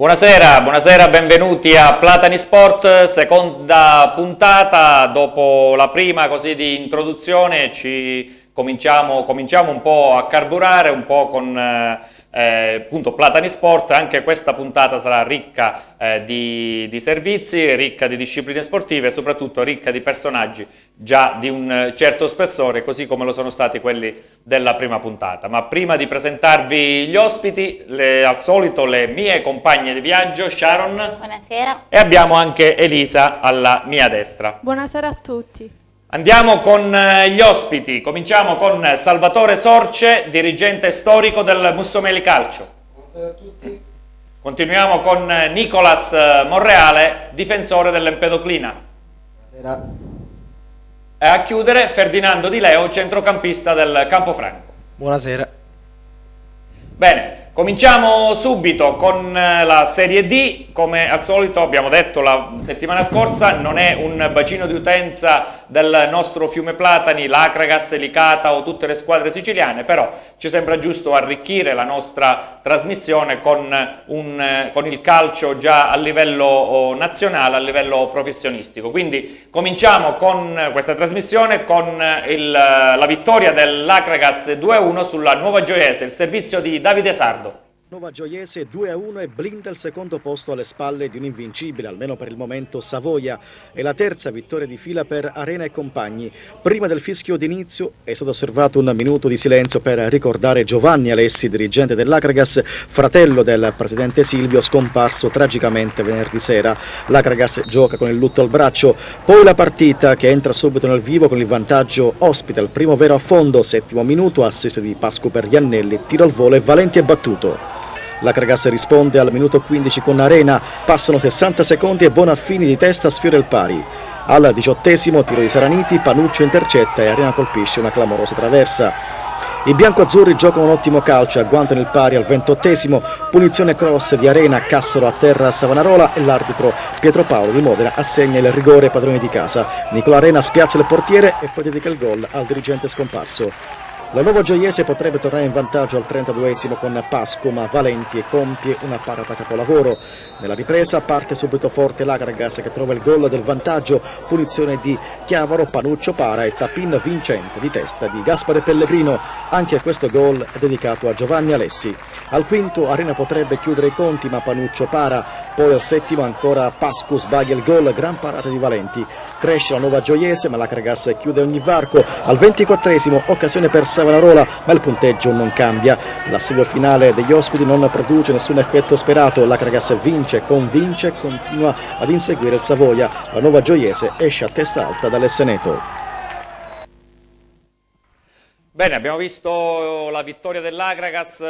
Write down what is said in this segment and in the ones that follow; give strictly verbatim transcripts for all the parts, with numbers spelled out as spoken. Buonasera, buonasera, benvenuti a Platani Sport, seconda puntata. Dopo la prima così di introduzione ci cominciamo, cominciamo un po' a carburare, un po' con eh, appunto Platani Sport. Anche questa puntata sarà ricca eh, di, di servizi, ricca di discipline sportive e soprattutto ricca di personaggi già di un certo spessore, così come lo sono stati quelli della prima puntata. Ma prima di presentarvi gli ospiti, le, al solito le mie compagne di viaggio, Sharon. Buonasera. E abbiamo anche Elisa alla mia destra. Buonasera a tutti. Andiamo con gli ospiti, cominciamo con Salvatore Sorce, dirigente storico del Mussomeli Calcio. Buonasera a tutti. Continuiamo con Nicolas Morreale, difensore dell'Empedoclina. Buonasera. A chiudere Ferdinando Di Leo, centrocampista del Campofranco. Buonasera. Bene, cominciamo subito con la Serie D. Come al solito abbiamo detto la settimana scorsa, non è un bacino di utenza del nostro fiume Platani, l'Acragas, Licata o tutte le squadre siciliane, però ci sembra giusto arricchire la nostra trasmissione con, un, con il calcio già a livello nazionale, a livello professionistico. Quindi cominciamo con questa trasmissione con il, la vittoria dell'Acragas due a uno sulla Nuova Gioiese, il servizio di Davide Sardo. Nuova Gioiese due a uno e blinda il secondo posto alle spalle di un invincibile, almeno per il momento, Savoia. È la terza vittoria di fila per Arena e compagni. Prima del fischio d'inizio è stato osservato un minuto di silenzio per ricordare Giovanni Alessi, dirigente dell'Acragas, fratello del presidente Silvio, scomparso tragicamente venerdì sera. L'Acragas gioca con il lutto al braccio. Poi la partita che entra subito nel vivo con il vantaggio ospita il primo vero affondo, settimo minuto, assist di Pascu per Iannelli, tiro al volo e Valenti è battuto. L'Acragas risponde al minuto quindici con Arena, passano sessanta secondi e Bonaffini di testa sfiora il pari. Al diciottesimo tiro di Saraniti, Panuccio intercetta e Arena colpisce una clamorosa traversa. I biancoazzurri giocano un ottimo calcio, agguantano il pari al ventottesimo, punizione cross di Arena, Cassaro a terra a Savonarola e l'arbitro Pietro Paolo di Modena assegna il rigore ai padroni di casa. Nicola Arena spiazza il portiere e poi dedica il gol al dirigente scomparso. La Nuova Gioiese potrebbe tornare in vantaggio al trentaduesimo con Pasco, ma Valenti compie una parata capolavoro. Nella ripresa parte subito forte l'Acragas che trova il gol del vantaggio, punizione di Chiavaro, Panuccio para e tapin vincente di testa di Gaspare Pellegrino. Anche questo gol è dedicato a Giovanni Alessi. Al quinto Arena potrebbe chiudere i conti, ma Panuccio para. Poi al settimo ancora Pasco sbaglia il gol, gran parata di Valenti. Cresce la Nuova Gioiese, ma l'Acragas chiude ogni varco. Al ventiquattresimo occasione per Savonarola, ma il punteggio non cambia. L'assedio finale degli ospiti non produce nessun effetto sperato. L'Acragas vince, convince e continua ad inseguire il Savoia. La Nuova Gioiese esce a testa alta dall'Esseneto. Bene, abbiamo visto la vittoria dell'Acragas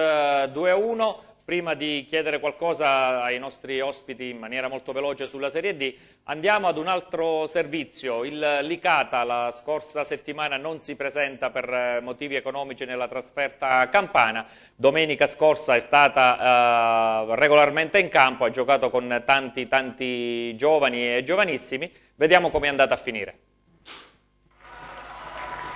due a uno. Prima di chiedere qualcosa ai nostri ospiti in maniera molto veloce sulla Serie D, andiamo ad un altro servizio. Il Licata la scorsa settimana non si presenta per motivi economici nella trasferta campana. Domenica scorsa è stata eh, regolarmente in campo, ha giocato con tanti tanti giovani e giovanissimi. Vediamo come è andata a finire.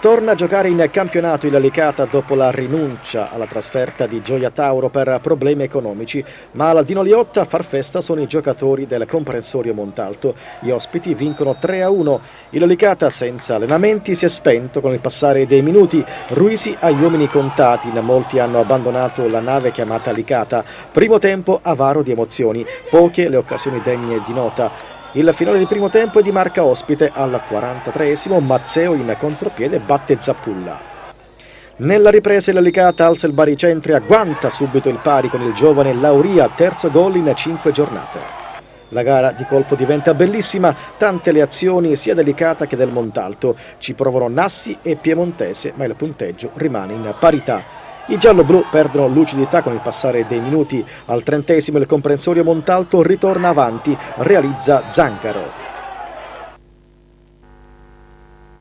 Torna a giocare in campionato il Licata dopo la rinuncia alla trasferta di Gioia Tauro per problemi economici, ma alla Dino Liotta a far festa sono i giocatori del comprensorio Montalto. Gli ospiti vincono tre a uno. Il Licata senza allenamenti si è spento con il passare dei minuti. Ruisi ha gli uomini contati, in molti hanno abbandonato la nave chiamata Licata. Primo tempo avaro di emozioni, poche le occasioni degne di nota. Il finale di primo tempo è di marca ospite. Al quarantatreesimo Mazzeo in contropiede batte Zappulla. Nella ripresa il Licata alza il baricentro e agguanta subito il pari con il giovane Lauria, terzo gol in cinque giornate. La gara di colpo diventa bellissima, tante le azioni sia del Licata che del Montalto. Ci provano Nassi e Piemontese, ma il punteggio rimane in parità. I gialloblu perdono lucidità con il passare dei minuti. Al trentesimo il comprensorio Montalto ritorna avanti, realizza Zangaro.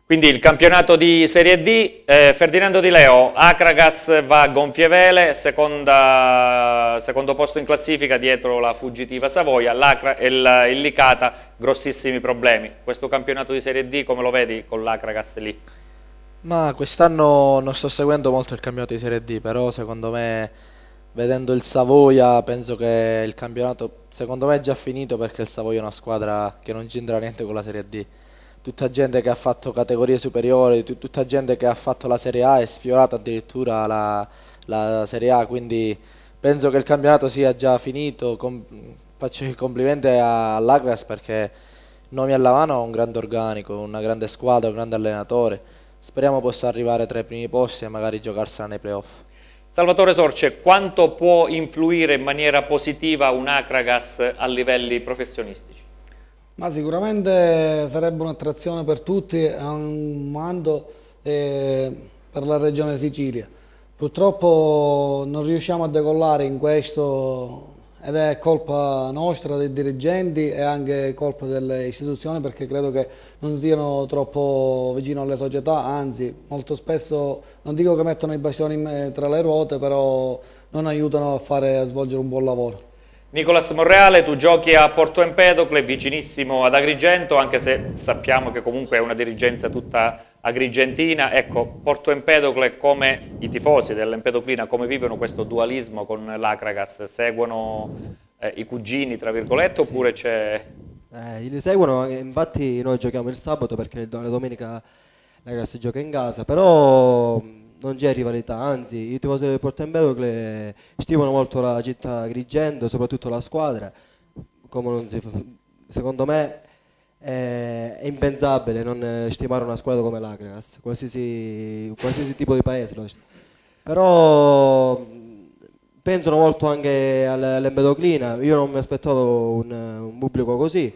Quindi il campionato di Serie D, eh, Ferdinando Di Leo, Acragas va a gonfie vele, seconda, secondo posto in classifica dietro la fuggitiva Savoia, e il, il Licata grossissimi problemi. Questo campionato di Serie D come lo vedi con l'Acragas lì? Ma quest'anno non sto seguendo molto il campionato di Serie D, però secondo me vedendo il Savoia penso che il campionato secondo me è già finito, perché il Savoia è una squadra che non c'entra niente con la Serie D. Tutta gente che ha fatto categorie superiori, tut tutta gente che ha fatto la Serie A e sfiorata addirittura la, la Serie A, quindi penso che il campionato sia già finito. Com faccio il complimento all'Acragas perché nomi alla mano ha un grande organico, una grande squadra, un grande allenatore. Speriamo possa arrivare tra i primi posti e magari giocarsela nei playoff. Salvatore Sorce, quanto può influire in maniera positiva un Acragas a livelli professionistici? Ma sicuramente sarebbe un'attrazione per tutti, è un mando eh, per la regione Sicilia. Purtroppo non riusciamo a decollare in questo ed è colpa nostra, dei dirigenti, e anche colpa delle istituzioni, perché credo che non siano troppo vicino alle società, anzi molto spesso, non dico che mettono i bastoni tra le ruote, però non aiutano a, fare, a svolgere un buon lavoro. Nicolas Morreale, tu giochi a Porto Empedocle, vicinissimo ad Agrigento, anche se sappiamo che comunque è una dirigenza tutta agrigentina. Ecco, Porto Empedocle, come i tifosi dell'Empedoclina, come vivono questo dualismo con l'Acragas? Seguono eh, i cugini, tra virgolette, sì, oppure c'è... Eh, li seguono, infatti noi giochiamo il sabato perché la domenica l'Acragas gioca in casa, però non c'è rivalità, anzi i tifosi del Porto Empedocle stimano molto la città Agrigento, soprattutto la squadra, come non si, secondo me... è impensabile non stimare una squadra come l'Acragas, qualsiasi, qualsiasi tipo di paese, però pensano molto anche all'Empedoclina. Io non mi aspettavo un, un pubblico così,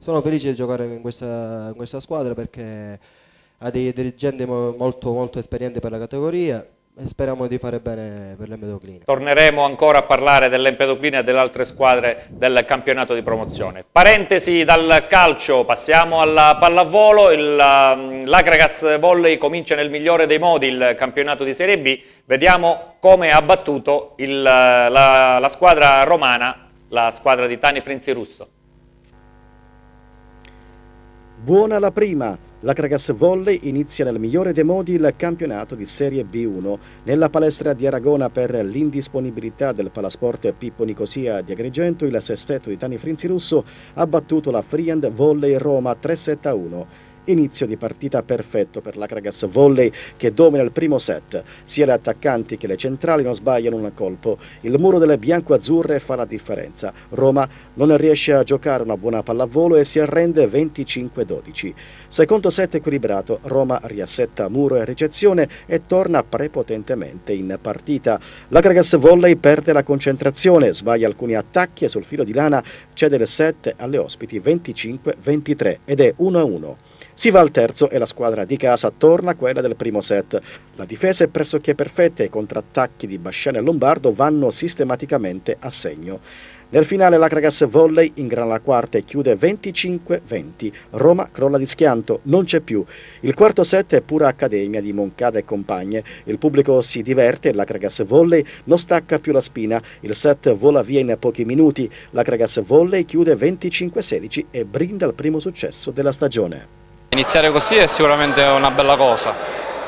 sono felice di giocare in questa, in questa squadra perché ha dei dirigenti molto, molto esperienti per la categoria e speriamo di fare bene per l'Empedoclina. Torneremo ancora a parlare dell'Empedoclina e delle altre squadre del campionato di promozione. Parentesi dal calcio, passiamo alla pallavolo. L'Acragas Volley comincia nel migliore dei modi il campionato di Serie B. Vediamo come ha battuto il, la, la squadra romana, la squadra di Tani Frinzi Russo. Buona la prima. L'Acragas Volley inizia nel migliore dei modi il campionato di Serie B uno. Nella palestra di Aragona, per l'indisponibilità del Palasport Pippo Nicosia di Agrigento, il sestetto di Tani Frinzi Russo ha battuto la Friend Volley Roma tre sette a uno. Inizio di partita perfetto per l'Acragas Volley, che domina il primo set. Sia le attaccanti che le centrali non sbagliano un colpo. Il muro delle bianco-azzurre fa la differenza. Roma non riesce a giocare una buona pallavolo e si arrende venticinque a dodici. Secondo set equilibrato, Roma riassetta muro e ricezione e torna prepotentemente in partita. L'Acragas Volley perde la concentrazione, sbaglia alcuni attacchi e sul filo di lana cede il set alle ospiti venticinque a ventitré ed è uno a uno. Si va al terzo e la squadra di casa torna quella del primo set. La difesa è pressoché perfetta e i contrattacchi di Basciani e Lombardo vanno sistematicamente a segno. Nel finale l'Acragas Volley ingrana la quarta e chiude venticinque a venti. Roma crolla di schianto, non c'è più. Il quarto set è pura accademia di Moncada e compagne. Il pubblico si diverte e l'Acragas Volley non stacca più la spina. Il set vola via in pochi minuti. L'Acragas Volley chiude venticinque a sedici e brinda il primo successo della stagione. Iniziare così è sicuramente una bella cosa,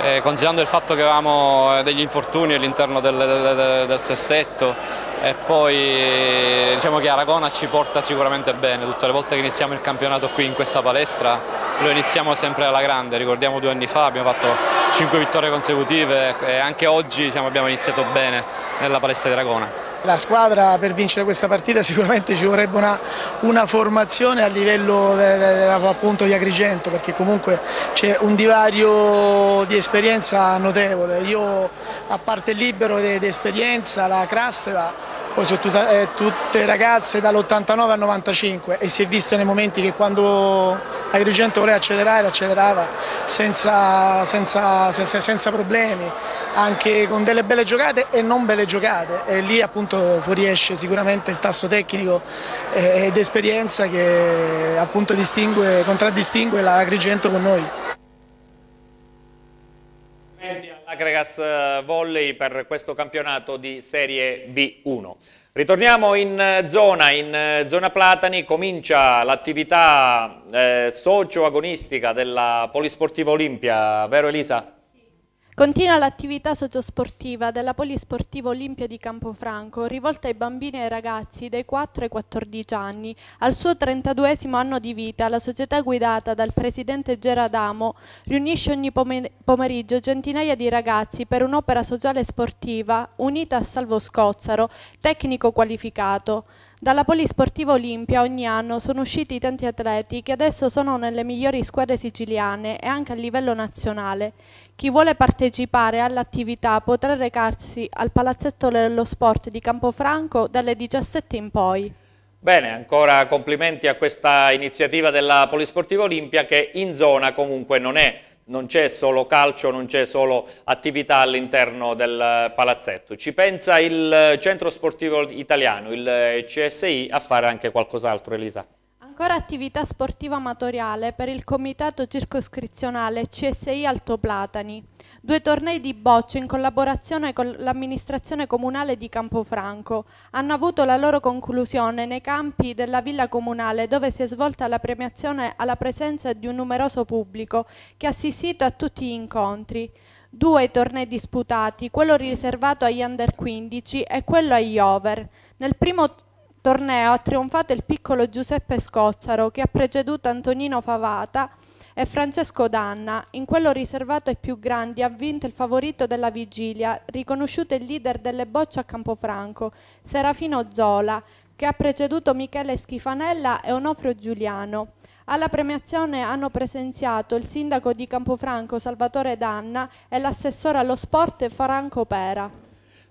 eh, considerando il fatto che avevamo degli infortuni all'interno del, del, del sestetto, e poi diciamo che Aragona ci porta sicuramente bene. Tutte le volte che iniziamo il campionato qui in questa palestra lo iniziamo sempre alla grande. Ricordiamo due anni fa abbiamo fatto cinque vittorie consecutive e anche oggi diciamo, abbiamo iniziato bene nella palestra di Aragona. La squadra per vincere questa partita sicuramente ci vorrebbe una, una formazione a livello de, de, appunto di Agrigento, perché comunque c'è un divario di esperienza notevole. Io a parte il libero di esperienza, la Crasteva, poi sono tutta, eh, tutte ragazze dall'ottantanove al novantacinque e si è vista nei momenti che quando Agrigento voleva accelerare, accelerava senza, senza, senza, senza problemi, anche con delle belle giocate e non belle giocate, e lì appunto fuoriesce sicuramente il tasso tecnico ed esperienza che appunto distingue, contraddistingue l'Agrigento con noi. L'Acragas Volley per questo campionato di Serie B uno. Ritorniamo in zona, in zona Platani, comincia l'attività eh, socio-agonistica della Polisportiva Olimpia, vero Elisa? Continua l'attività sociosportiva della Polisportiva Olimpia di Campofranco, rivolta ai bambini e ai ragazzi dai quattro ai quattordici anni. Al suo trentaduesimo anno di vita, la società guidata dal presidente Gero Adamo riunisce ogni pomeriggio centinaia di ragazzi per un'opera sociale e sportiva unita a Salvo Scozzaro, tecnico qualificato. Dalla Polisportiva Olimpia ogni anno sono usciti tanti atleti che adesso sono nelle migliori squadre siciliane e anche a livello nazionale. Chi vuole partecipare all'attività potrà recarsi al Palazzetto dello Sport di Campofranco dalle diciassette in poi. Bene, ancora complimenti a questa iniziativa della Polisportiva Olimpia che in zona comunque non è. Non c'è solo calcio, non c'è solo attività all'interno del palazzetto. Ci pensa il Centro Sportivo Italiano, il C S I, a fare anche qualcos'altro, Elisa. Ancora attività sportiva amatoriale per il Comitato Circoscrizionale C S I Altoplatani. Due tornei di bocce in collaborazione con l'amministrazione comunale di Campofranco hanno avuto la loro conclusione nei campi della Villa Comunale, dove si è svolta la premiazione alla presenza di un numeroso pubblico che ha assistito a tutti gli incontri. Due tornei disputati, quello riservato agli under quindici e quello agli over. Nel primo torneo ha trionfato il piccolo Giuseppe Scozzaro, che ha preceduto Antonino Favata e Francesco Danna. In quello riservato ai più grandi ha vinto il favorito della vigilia, riconosciuto il leader delle bocce a Campofranco, Serafino Zola, che ha preceduto Michele Schifanella e Onofrio Giuliano. Alla premiazione hanno presenziato il sindaco di Campofranco Salvatore Danna e l'assessore allo sport Franco Pera.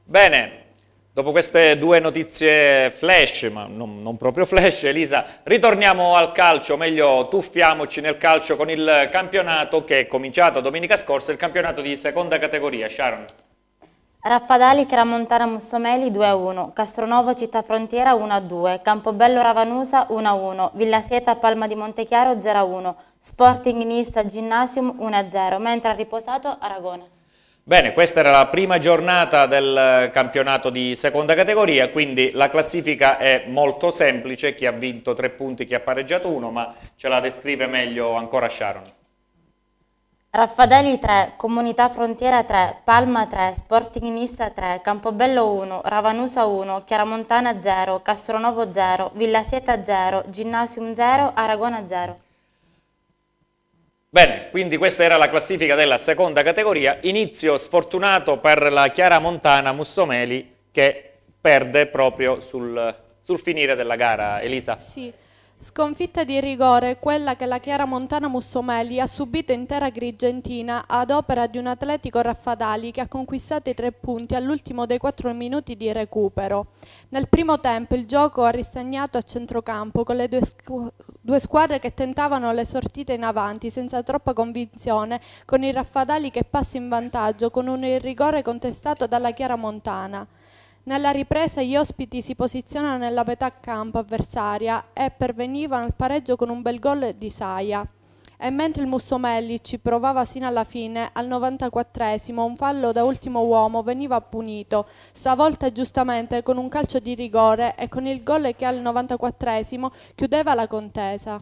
Bene. Dopo queste due notizie flash, ma non, non proprio flash, Elisa, ritorniamo al calcio, o meglio tuffiamoci nel calcio con il campionato che è cominciato domenica scorsa, il campionato di seconda categoria. Sharon. Raffadali, Chiaramontana, Mussomeli due a uno, Castronovo, Città Frontiera uno a due, Campobello, Ravanusa uno a uno, Villa Sieta, Palma di Montechiaro zero a uno, Sporting Nissa, Ginnasium uno a zero, mentre ha riposato Aragona. Bene, questa era la prima giornata del campionato di seconda categoria, quindi la classifica è molto semplice, chi ha vinto tre punti, chi ha pareggiato uno, ma ce la descrive meglio ancora Sharon. Raffadali tre, Comunità Frontiera tre, Palma tre, Sporting Nissa tre, Campobello uno, Ravanusa uno, Chiaramontana zero, Castronovo zero, Villa Sieta zero, Ginnasium zero, Aragona zero. Bene, quindi questa era la classifica della seconda categoria. Inizio sfortunato per la Chiaramontana Mussomeli che perde proprio sul, sul finire della gara, Elisa. Sì, sconfitta di rigore quella che la Chiaramontana Mussomeli ha subito in terra agrigentina ad opera di un Atletico Raffadali che ha conquistato i tre punti all'ultimo dei quattro minuti di recupero. Nel primo tempo il gioco ha ristagnato a centrocampo con le due squadre Due squadre che tentavano le sortite in avanti senza troppa convinzione, con il Raffadali che passa in vantaggio con un rigore contestato dalla Chiaramontana. Nella ripresa gli ospiti si posizionano nella metà campo avversaria e pervenivano al pareggio con un bel gol di Saia. E mentre il Mussomeli ci provava sino alla fine, al novantaquattresimo un fallo da ultimo uomo veniva punito, stavolta giustamente con un calcio di rigore e con il gol che al novantaquattresimo chiudeva la contesa.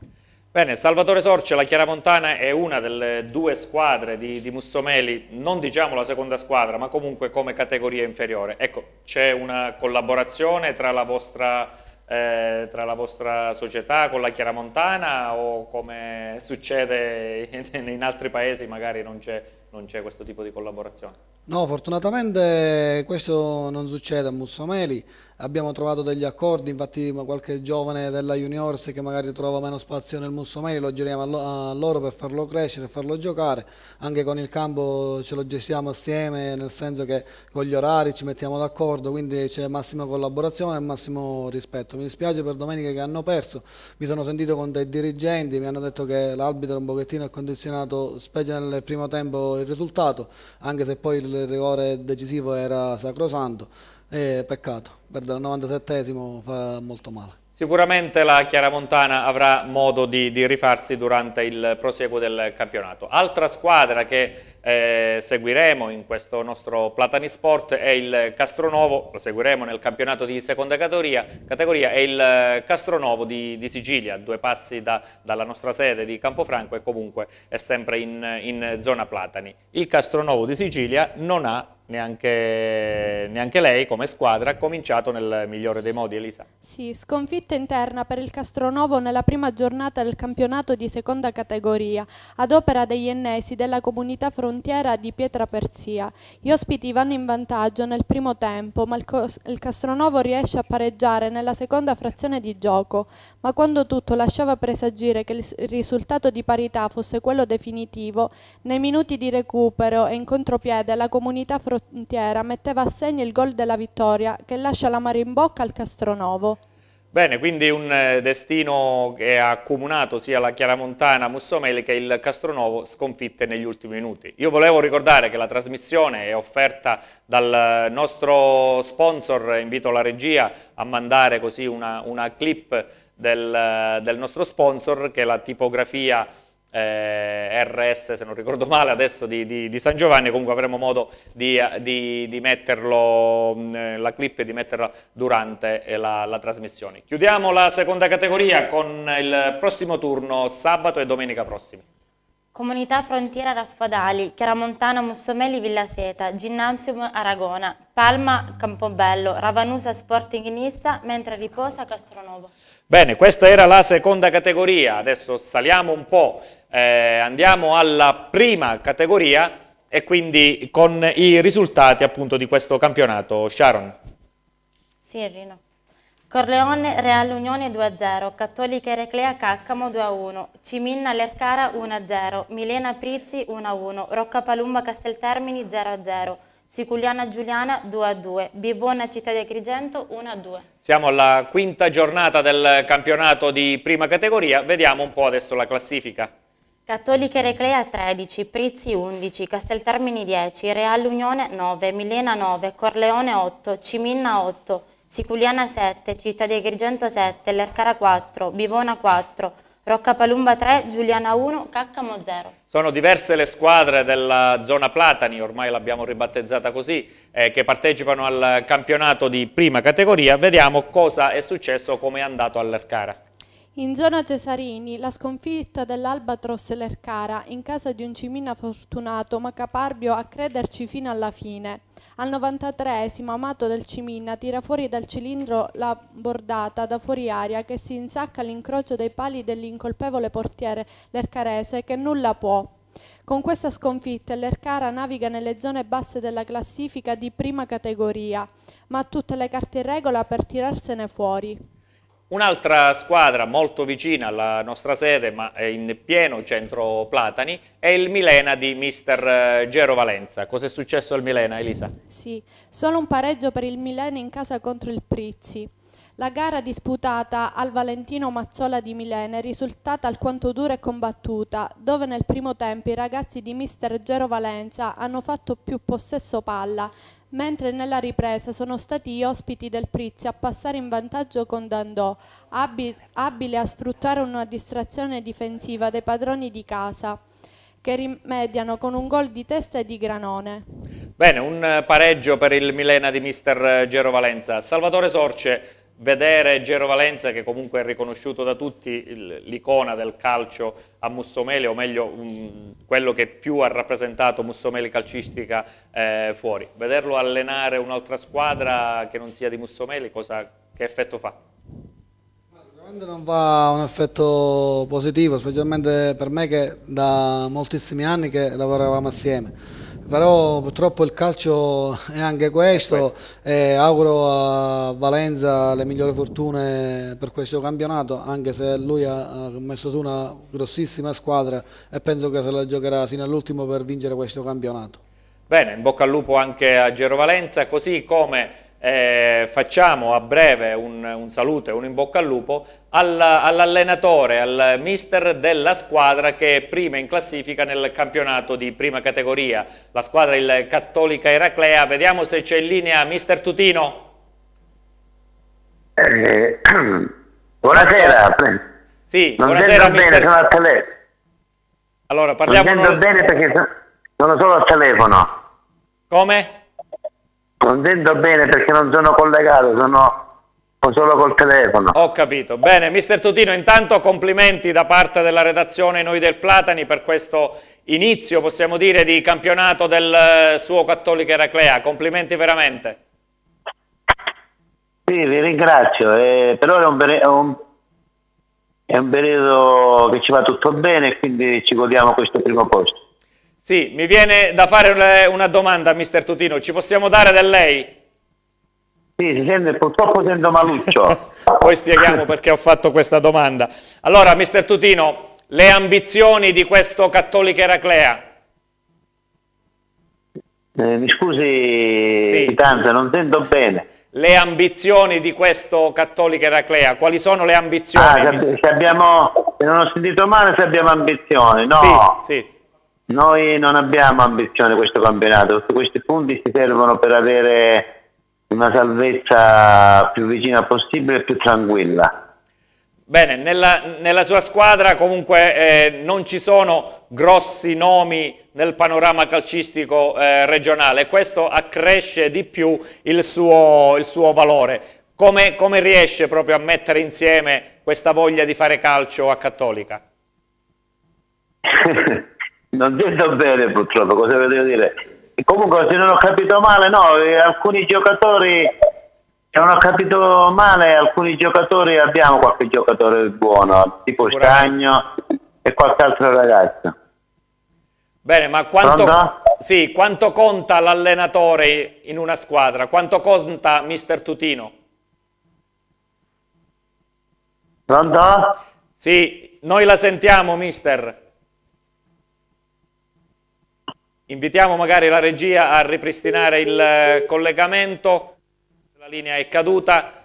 Bene, Salvatore Sorce, la Chiaramontana è una delle due squadre di, di Mussomeli, non diciamo la seconda squadra, ma comunque come categoria inferiore. Ecco, c'è una collaborazione tra la vostra... Eh, tra la vostra società con la Chiaramontana o come succede in, in altri paesi magari non c'è questo tipo di collaborazione? No, fortunatamente questo non succede a Mussomeli, abbiamo trovato degli accordi, infatti qualche giovane della Juniors che magari trova meno spazio nel Mussomeli lo giriamo a loro per farlo crescere, farlo giocare, anche con il campo ce lo gestiamo assieme, nel senso che con gli orari ci mettiamo d'accordo, quindi c'è massima collaborazione e massimo rispetto. Mi dispiace per domenica che hanno perso, mi sono sentito con dei dirigenti, mi hanno detto che l'arbitro un pochettino ha condizionato, specie nel primo tempo, il risultato, anche se poi il rigore decisivo era sacrosanto. Eh, peccato, perdere il novantasettesimo fa molto male. Sicuramente la Chiaramontana avrà modo di, di rifarsi durante il prosieguo del campionato. Altra squadra che eh, seguiremo in questo nostro Platani Sport è il Castronovo, lo seguiremo nel campionato di seconda categoria, categoria è il Castronovo di, di Sicilia, due passi da, dalla nostra sede di Campofranco e comunque è sempre in, in zona Platani. Il Castronovo di Sicilia non ha Neanche, neanche lei come squadra ha cominciato nel migliore dei modi, Elisa. Sì, sconfitta interna per il Castronovo nella prima giornata del campionato di seconda categoria ad opera degli ennesi della comunità frontiera di Pietraperzia. Gli ospiti vanno in vantaggio nel primo tempo, ma il, il Castronovo riesce a pareggiare nella seconda frazione di gioco, ma quando tutto lasciava presagire che il risultato di parità fosse quello definitivo, nei minuti di recupero e in contropiede la comunità frontiera Frontiera metteva a segno il gol della vittoria che lascia l'amaro in bocca al Castronovo. Bene, quindi un destino che ha accomunato sia la Chiaramontana Mussomeli che il Castronovo, sconfitte negli ultimi minuti. Io volevo ricordare che la trasmissione è offerta dal nostro sponsor, invito la regia a mandare così una, una clip del, del nostro sponsor, che è la tipografia Eh, erre esse, se non ricordo male adesso, di, di, di San Giovanni. Comunque avremo modo di, di, di metterlo, la clip, e di metterla durante la, la trasmissione. Chiudiamo la seconda categoria con il prossimo turno sabato e domenica prossimi. Comunità Frontiera Raffadali, Chiaramontana Mussomeli Villa Seta, Ginnasium Aragona, Palma Campobello, Ravanusa Sporting Nissa, mentre riposa Castronovo. Bene, questa era la seconda categoria, adesso saliamo un po', eh, andiamo alla prima categoria e quindi con i risultati appunto di questo campionato. Sharon. Sì, Rino. Corleone Real Unione due a zero, Cattolica Eraclea Caccamo due a uno, Ciminna Lercara uno a zero, Milena Prizzi uno a uno, Rocca Palumba Casteltermini zero a zero. Siculiana Giuliana due a due, Bivona Città di Agrigento uno a due. Siamo alla quinta giornata del campionato di prima categoria, vediamo un po' adesso la classifica. Cattolica Eraclea tredici, Prizzi undici, Casteltermini dieci, Real Unione nove, Milena nove, Corleone otto, Ciminna otto, Siculiana sette, Città di Agrigento sette, Lercara quattro, Bivona quattro, Rocca Palumba tre, Giuliana uno, Caccamo zero. Sono diverse le squadre della zona Platani, ormai l'abbiamo ribattezzata così, eh, che partecipano al campionato di prima categoria. Vediamo cosa è successo, come è andato all'Lercara. In zona Cesarini, la sconfitta dell'Albatros Lercara in casa di un Ciminna fortunato ma caparbio a crederci fino alla fine. Al novantatreesimo Amato del Ciminna tira fuori dal cilindro la bordata da fuori aria che si insacca all'incrocio dei pali dell'incolpevole portiere lercarese che nulla può. Con questa sconfitta l'Ercara naviga nelle zone basse della classifica di prima categoria, ma ha tutte le carte in regola per tirarsene fuori. Un'altra squadra molto vicina alla nostra sede, ma in pieno centro Platani, è il Milena di Mister Gero Valenza. Cos'è successo al Milena, Elisa? Sì, solo un pareggio per il Milena in casa contro il Prizzi. La gara disputata al Valentino Mazzola di Milena è risultata alquanto dura e combattuta, dove nel primo tempo i ragazzi di Mister Gero Valenza hanno fatto più possesso palla, mentre nella ripresa sono stati gli ospiti del Prizzi a passare in vantaggio con Dandò, abile a sfruttare una distrazione difensiva dei padroni di casa, che rimediano con un gol di testa e di Granone. Bene, un pareggio per il Milena di Mister Gero Valenza. Salvatore Sorce, vedere Gero Valenza, che comunque è riconosciuto da tutti l'icona del calcio a Mussomeli, o meglio quello che più ha rappresentato Mussomeli calcistica eh, fuori, vederlo allenare un'altra squadra che non sia di Mussomeli, cosa, che effetto fa? Sicuramente non fa un effetto positivo, specialmente per me che da moltissimi anni che lavoravamo assieme. Però purtroppo il calcio è anche questo, questo. E auguro a Valenza le migliori fortune per questo campionato, anche se lui ha messo su una grossissima squadra e penso che se la giocherà fino all'ultimo per vincere questo campionato. Bene, in bocca al lupo anche a Gero Valenza, così come eh, facciamo a breve un, un saluto e un in bocca al lupo all'allenatore, al mister della squadra che è prima in classifica nel campionato di prima categoria, la squadra il Cattolica Eraclea. Vediamo se c'è in linea mister Tutino. Eh, Buonasera. Sì, non buonasera mister. Bene, sono al telefono. Allora, parliamo... Non sento non... bene perché sono solo al telefono. Come? Non sento bene perché non sono collegato, sono... solo col telefono. Ho capito. Bene, mister Tutino, intanto complimenti da parte della redazione Noi del Platani per questo inizio, possiamo dire, di campionato del suo Cattolica Eraclea. Complimenti veramente. Sì, vi ringrazio. Eh, però è un, è, un, è un periodo che ci va tutto bene e quindi ci godiamo questo primo posto. Sì, mi viene da fare una domanda, mister Tutino. Ci possiamo dare del lei? Sì, si sente, purtroppo sento maluccio. Poi spieghiamo perché ho fatto questa domanda. Allora, mister Tutino, le ambizioni di questo Cattolica Eraclea? Eh, mi scusi, sì. Tanto, non sento bene. Le ambizioni di questo Cattolica Eraclea, quali sono le ambizioni? Ah, se, se abbiamo, se non ho sentito male, se abbiamo ambizioni, no? Sì, sì. Noi non abbiamo ambizioni questo campionato, questi punti si servono per avere una salvezza più vicina possibile e più tranquilla. Bene, nella, nella sua squadra comunque eh, non ci sono grossi nomi nel panorama calcistico eh, regionale, questo accresce di più il suo, il suo valore. Come, come riesce proprio a mettere insieme questa voglia di fare calcio a Cattolica? Non detto bene purtroppo, cosa volevo dire? Comunque, se non ho capito male, no, alcuni giocatori, se non ho capito male, alcuni giocatori, abbiamo qualche giocatore buono, tipo Stagno e qualche altro ragazzo. Bene, ma quanto, sì, quanto conta l'allenatore in una squadra? Quanto conta mister Tutino? Pronto? Sì, noi la sentiamo, mister. Invitiamo magari la regia a ripristinare il collegamento, la linea è caduta,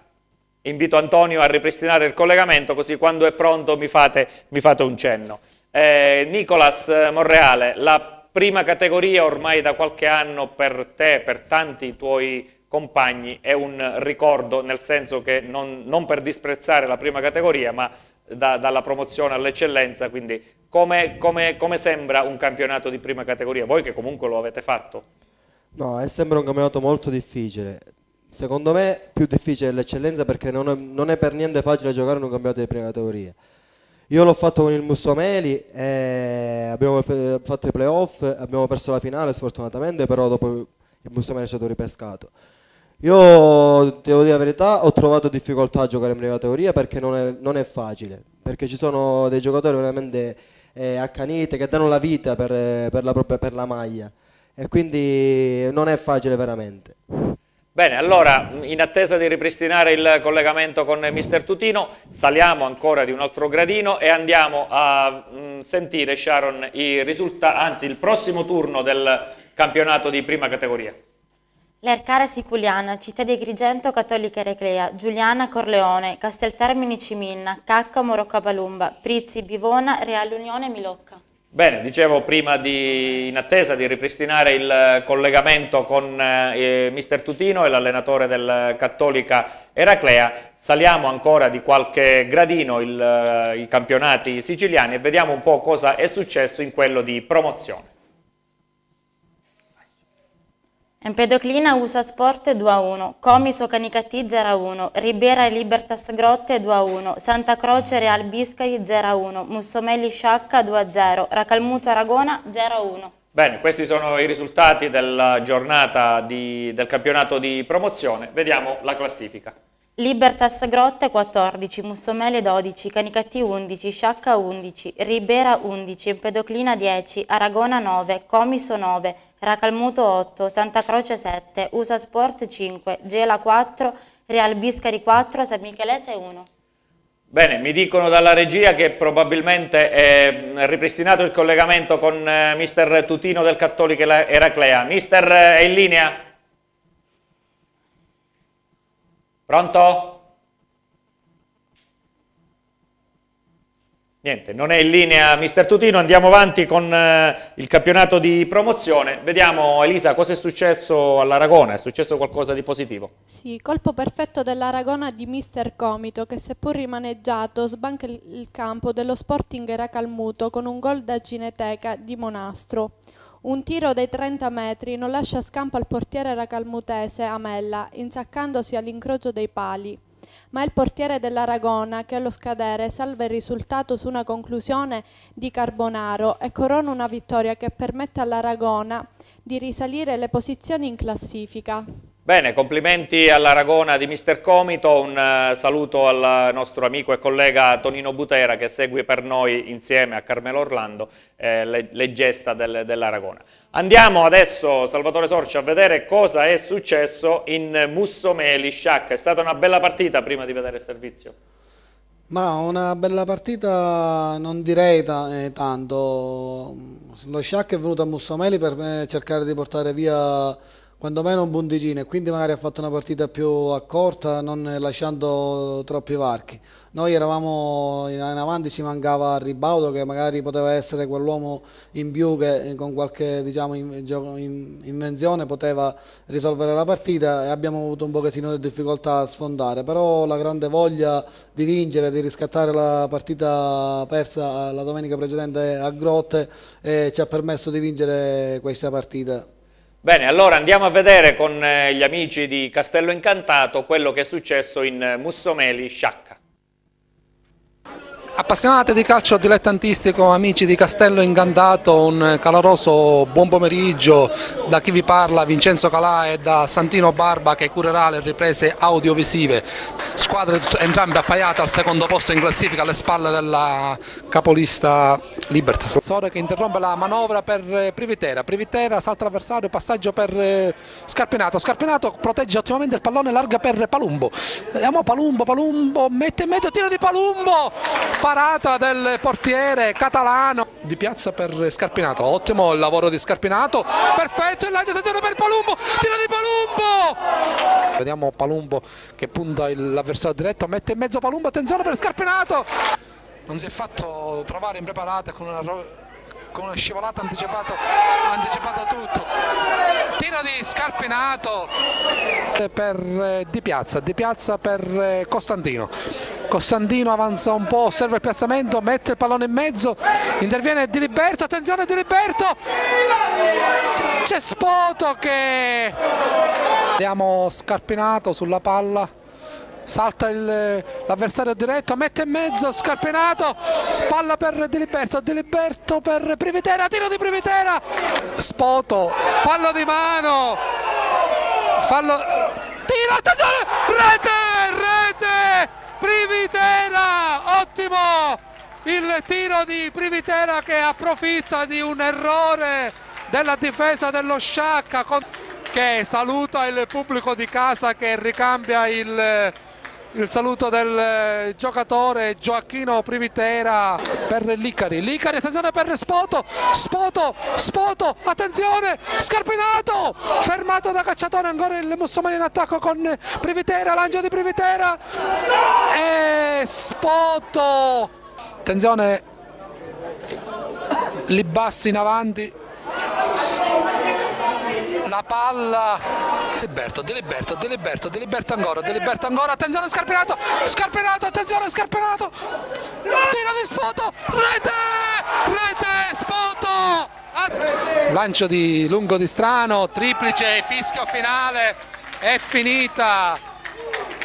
invito Antonio a ripristinare il collegamento così quando è pronto mi fate, mi fate un cenno. Eh, Nicolas Morreale, la prima categoria ormai da qualche anno per te, per tanti tuoi compagni, è un ricordo, nel senso che non, non per disprezzare la prima categoria, ma da, dalla promozione all'eccellenza, quindi... Come, come, come sembra un campionato di prima categoria? Voi che comunque lo avete fatto. No, è sembra un campionato molto difficile. Secondo me più difficile dell'eccellenza perché non è, non è per niente facile giocare in un campionato di prima categoria. Io l'ho fatto con il Mussomeli, e abbiamo fatto i playoff, abbiamo perso la finale sfortunatamente, però dopo il Mussomeli è stato ripescato. Io, devo dire la verità, ho trovato difficoltà a giocare in prima categoria perché non è, non è facile, perché ci sono dei giocatori veramente... Eh, accanite, che danno la vita per, per, la, per la maglia e quindi non è facile veramente. Bene, allora in attesa di ripristinare il collegamento con mister Tutino saliamo ancora di un altro gradino e andiamo a mh, sentire, Sharon, i risultati, anzi il prossimo turno del campionato di prima categoria. Lercara, Siculiana, Città di Agrigento, Cattolica Eraclea, Giuliana, Corleone, Casteltermini, Ciminna, Caccamo, Roccapalumba, Prizzi, Bivona, Reale Unione, Milocca. Bene, dicevo prima di, in attesa di ripristinare il collegamento con eh, mister Tutino e l'allenatore del Cattolica Eraclea, saliamo ancora di qualche gradino il, i campionati siciliani e vediamo un po' cosa è successo in quello di promozione. Empedoclina, U S A Sport due a uno, Comiso, Canicattì zero a uno, Ribera e Libertas Grotte due a uno, Santa Croce, Real Biscari zero a uno, Mussomeli, Sciacca due a zero, Racalmuto, Aragona zero a uno. Bene, questi sono i risultati della giornata di, del campionato di promozione, vediamo la classifica. Libertas Grotte quattordici, Mussomeli dodici, Canicattì undici, Sciacca undici, Ribera undici, Empedoclina dieci, Aragona nove, Comiso nove, Racalmuto otto, Santa Croce sette, U S A Sport cinque, Gela quattro, Real Biscari quattro, San Michelese uno. Bene, mi dicono dalla regia che probabilmente è ripristinato il collegamento con mister Tutino del Cattolica Eraclea. Mister, è in linea? Pronto? Niente, non è in linea mister Tutino, andiamo avanti con eh, il campionato di promozione. Vediamo, Elisa, cosa è successo all'Aragona, è successo qualcosa di positivo? Sì, colpo perfetto dell'Aragona di mister Comito, che seppur rimaneggiato sbanca il campo dello Sporting Eracalmuto con un gol da Cineteca di Monastro. Un tiro dai trenta metri non lascia scampo al portiere racalmutese Amella, insaccandosi all'incrocio dei pali. Ma il portiere dell'Aragona, che allo scadere salva il risultato su una conclusione di Carbonaro e corona una vittoria che permette all'Aragona di risalire le posizioni in classifica. Bene, complimenti all'Aragona di mister Comito, un saluto al nostro amico e collega Tonino Butera che segue per noi insieme a Carmelo Orlando eh, le, le gesta del, dell'Aragona. Andiamo adesso, Salvatore Sorce, a vedere cosa è successo in Mussomeli Sciacca. È stata una bella partita prima di vedere il servizio? Ma una bella partita non direi tanto, lo Sciacca è venuto a Mussomeli per cercare di portare via quando meno un punticino e quindi magari ha fatto una partita più accorta, non lasciando troppi varchi. Noi eravamo in avanti, ci mancava Ribaudo che magari poteva essere quell'uomo in più che con qualche, diciamo, invenzione poteva risolvere la partita e abbiamo avuto un pochettino di difficoltà a sfondare, però la grande voglia di vincere, di riscattare la partita persa la domenica precedente a Grotte eh, ci ha permesso di vincere questa partita. Bene, allora andiamo a vedere con gli amici di Castello Incantato quello che è successo in Mussomeli Sciacca. Appassionate di calcio dilettantistico, amici di Castello Incantato, un caloroso buon pomeriggio da chi vi parla, Vincenzo Calà, e da Santino Barba che curerà le riprese audiovisive. Squadre entrambe appaiate al secondo posto in classifica alle spalle della capolista Libertas. Sora che interrompe la manovra per Privitera, Privitera salta l'avversario, passaggio per Scarpinato, Scarpinato protegge ottimamente il pallone, larga per Palumbo, andiamo Palumbo, Palumbo, mette in mezzo, tiro di Palumbo! Parata del portiere catalano di piazza per Scarpinato, ottimo il lavoro di Scarpinato, perfetto il lancio, attenzione per Palumbo, tiro di Palumbo, vediamo Palumbo che punta l'avversario diretto, mette in mezzo Palumbo, attenzione per Scarpinato, non si è fatto trovare impreparata con una, con una scivolata anticipata, anticipata tutto, tiro di Scarpinato per Di Piazza, Di Piazza per Costantino. Costantino avanza un po', osserva il piazzamento, mette il pallone in mezzo, interviene Diliberto, attenzione Diliberto, c'è Spoto che... Abbiamo Scarpinato sulla palla, salta l'avversario diretto, mette in mezzo Scarpinato, palla per Diliberto, Diliberto per Privitera, tiro di Privitera, Spoto, fallo di mano, fallo, tiro, attenzione, rete, rete! Privitera, ottimo il tiro di Privitera che approfitta di un errore della difesa dello Sciacca, che saluta il pubblico di casa che ricambia il, il saluto del giocatore Gioacchino Privitera per Licari, Licari, attenzione per Spoto, Spoto, Spoto, attenzione, Scarpinato, fermato da Cacciatore, ancora il Mussomeli in attacco con Privitera, lancio di Privitera e Spoto, attenzione, Libassi in avanti, la palla Diliberto, Diliberto, Diliberto, Diliberto ancora, Diliberto ancora, attenzione Scarpinato, Scarpinato, attenzione Scarpinato, tiro di Spoto, rete, rete Spoto, At lancio di lungo di Strano, triplice, fischio finale, è finita,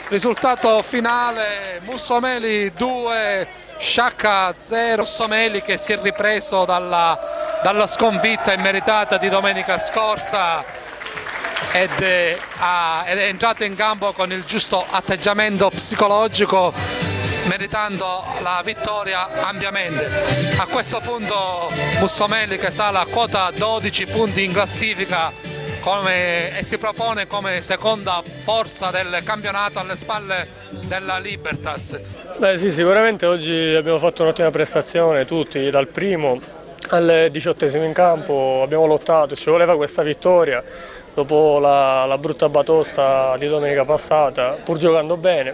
risultato finale, Mussomeli due, Sciacca zero, Mussomeli che si è ripreso dalla, dalla sconfitta immeritata di domenica scorsa. Ed è, ah, ed è entrato in campo con il giusto atteggiamento psicologico, meritando la vittoria ampiamente. A questo punto Mussomeli che sale a quota dodici punti in classifica come, e si propone come seconda forza del campionato alle spalle della Libertas. Beh sì, sicuramente oggi abbiamo fatto un'ottima prestazione tutti, dal primo al diciottesimo in campo abbiamo lottato, ci voleva questa vittoria dopo la, la brutta batosta di domenica passata, pur giocando bene.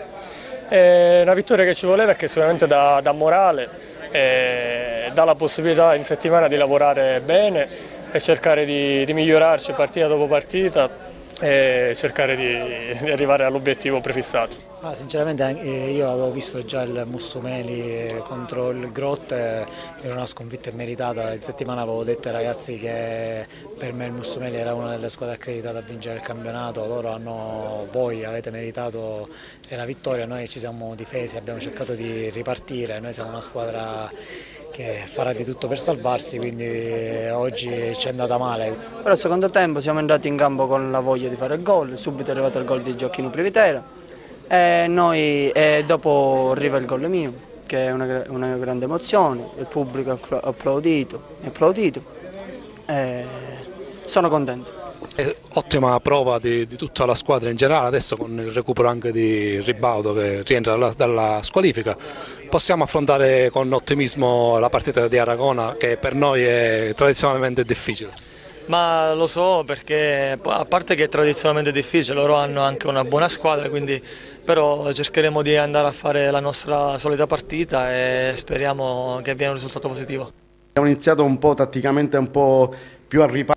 È una vittoria che ci voleva e che sicuramente dà, dà morale e dà la possibilità in settimana di lavorare bene e cercare di, di migliorarci partita dopo partita e cercare di, di arrivare all'obiettivo prefissato. Ah, sinceramente io avevo visto già il Mussumeli contro il Grot, era una sconfitta meritata. In settimana avevo detto ai ragazzi che per me il Mussumeli era una delle squadre accreditate a vincere il campionato, loro hanno, voi avete meritato la vittoria, noi ci siamo difesi, abbiamo cercato di ripartire, noi siamo una squadra che farà di tutto per salvarsi, quindi oggi ci è andata male. Però al secondo tempo siamo andati in campo con la voglia di fare il gol, subito è arrivato il gol di Gioacchino Privitera e, noi, e dopo arriva il gol mio, che è una, una grande emozione, il pubblico ha applaudito, applaudito e sono contento. Ottima prova di, di tutta la squadra in generale, adesso con il recupero anche di Ribaudo che rientra dalla, dalla squalifica. Possiamo affrontare con ottimismo la partita di Aragona, che per noi è tradizionalmente difficile. Ma lo so, perché a parte che è tradizionalmente difficile, loro hanno anche una buona squadra, quindi però cercheremo di andare a fare la nostra solita partita e speriamo che avvenga un risultato positivo. Abbiamo iniziato un po' tatticamente un po' più a riparo.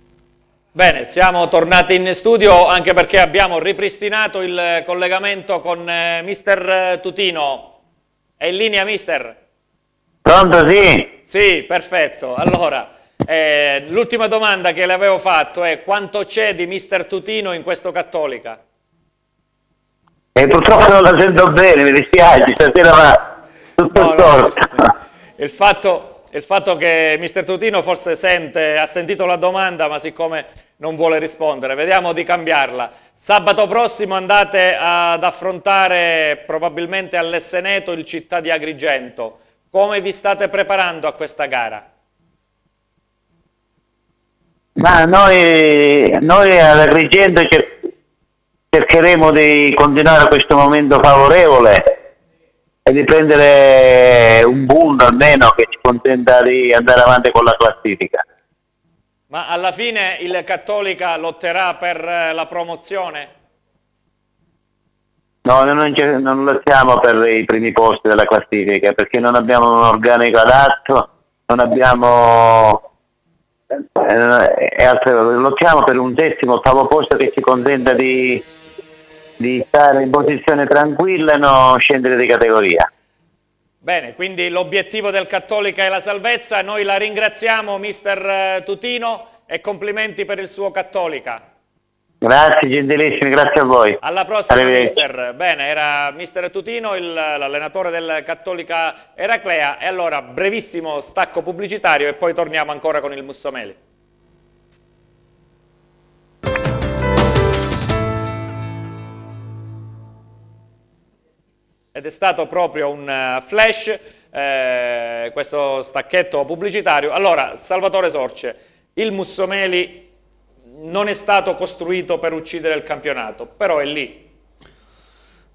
Bene, siamo tornati in studio anche perché abbiamo ripristinato il collegamento con mister Tutino. È in linea, mister? Pronto, sì. Sì, perfetto. Allora, eh, l'ultima domanda che le avevo fatto è: quanto c'è di mister Tutino in questo Cattolica? E purtroppo non la sento bene, mi dispiace, stasera va tutto no, storto. No, il fatto... Il fatto che mister Tutino forse sente, ha sentito la domanda, ma siccome non vuole rispondere, vediamo di cambiarla. Sabato prossimo andate ad affrontare probabilmente all'Esseneto il Città di Agrigento. Come vi state preparando a questa gara? Ma noi, noi all'Agrigento cercheremo di continuare questo momento favorevole e di prendere un punto almeno che ci consenta di andare avanti con la classifica. Ma alla fine il Cattolica lotterà per la promozione? No, non, non lottiamo per i primi posti della classifica, perché non abbiamo un organico adatto, non abbiamo... Eh, altro, lottiamo per un settimo, ottavo posto che ci consenta di... di stare in posizione tranquilla e non scendere di categoria. Bene, quindi l'obiettivo del Cattolica è la salvezza. Noi la ringraziamo, mister Tutino, e complimenti per il suo Cattolica. Grazie, gentilissimi, grazie a voi. Alla prossima, mister. Bene, era mister Tutino, l'allenatore del Cattolica Eraclea. E allora, brevissimo stacco pubblicitario e poi torniamo ancora con il Mussomeli. Ed è stato proprio un flash, eh, questo stacchetto pubblicitario. Allora, Salvatore Sorce, il Mussomeli non è stato costruito per uccidere il campionato, però è lì.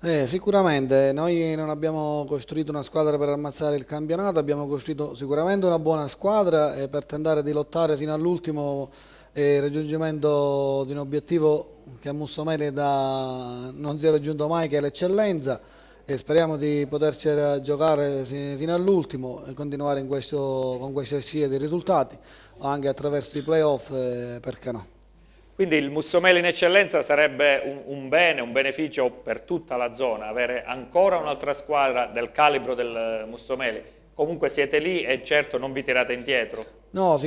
Eh, sicuramente, noi non abbiamo costruito una squadra per ammazzare il campionato, abbiamo costruito sicuramente una buona squadra e per tentare di lottare fino all'ultimo eh, raggiungimento di un obiettivo che a Mussomeli da... non si è raggiunto mai, che è l'eccellenza. E speriamo di poterci giocare fino all'ultimo e continuare in questo, con questa serie di risultati o anche attraverso i playoff, eh, perché no. Quindi il Mussomeli in eccellenza sarebbe un, un bene, un beneficio per tutta la zona, avere ancora un'altra squadra del calibro del Mussomeli. Comunque siete lì e certo non vi tirate indietro. No,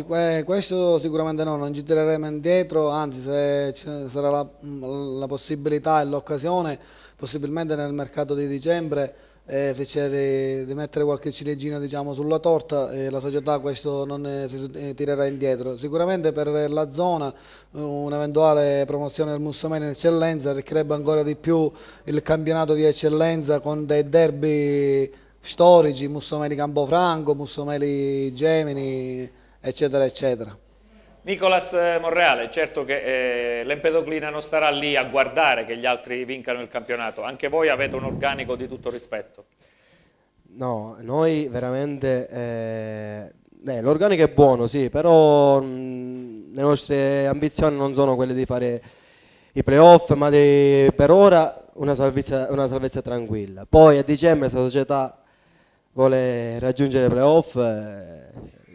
questo sicuramente no, non ci tireremo indietro, anzi se sarà la, la possibilità e l'occasione, possibilmente nel mercato di dicembre, eh, se c'è di, di mettere qualche ciliegina, diciamo, sulla torta, eh, la società questo non è, si eh, tirerà indietro. Sicuramente per la zona un'eventuale promozione del Mussomeli in eccellenza arricchirebbe ancora di più il campionato di eccellenza con dei derby storici, Mussomeli Campofranco, Mussomeli Gemini, eccetera eccetera. Nicolas Morreale, certo che eh, l'Empedoclina non starà lì a guardare che gli altri vincano il campionato, anche voi avete un organico di tutto rispetto. No, noi veramente, eh, eh, l'organico è buono sì, però mh, le nostre ambizioni non sono quelle di fare i playoff, ma di, per ora una salvezza, una salvezza tranquilla. Poi a dicembre la società vuole raggiungere i playoff, eh,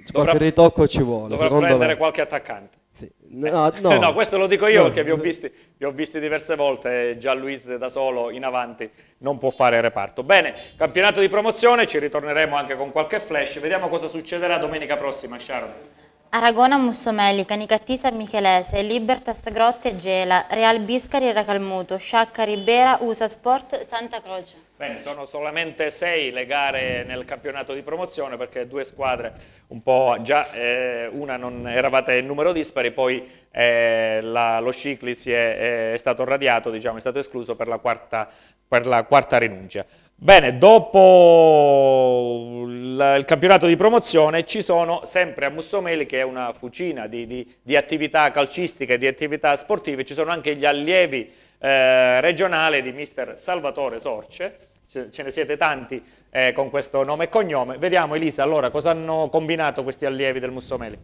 dovrà, qualche ritocco ci vuole. Dovrà prendere me. qualche attaccante. Sì. No, eh. no. no, questo lo dico io no. perché vi ho, visti, vi ho visti diverse volte. Gian Luis da solo in avanti non può fare reparto. Bene, campionato di promozione, ci ritorneremo anche con qualche flash. Vediamo cosa succederà domenica prossima, Sharon. Aragona, Mussomeli, Canicattisa, Michelese, Libertas, Grotte, Gela, Real Biscari, Racalmuto, Sciacca, Ribera, U S A Sport, Santa Croce. Bene, sono solamente sei le gare nel campionato di promozione, perché due squadre un po' già, eh, una non eravate in numero dispari, poi eh, la, lo Scicli si è, è stato radiato, diciamo, è stato escluso per la quarta, per la quarta rinuncia. Bene, dopo il campionato di promozione ci sono sempre a Mussomeli, che è una fucina di, di, di attività calcistiche, di attività sportive, ci sono anche gli allievi eh, regionali di mister Salvatore Sorce, ce, ce ne siete tanti eh, con questo nome e cognome. Vediamo, Elisa, allora cosa hanno combinato questi allievi del Mussomeli?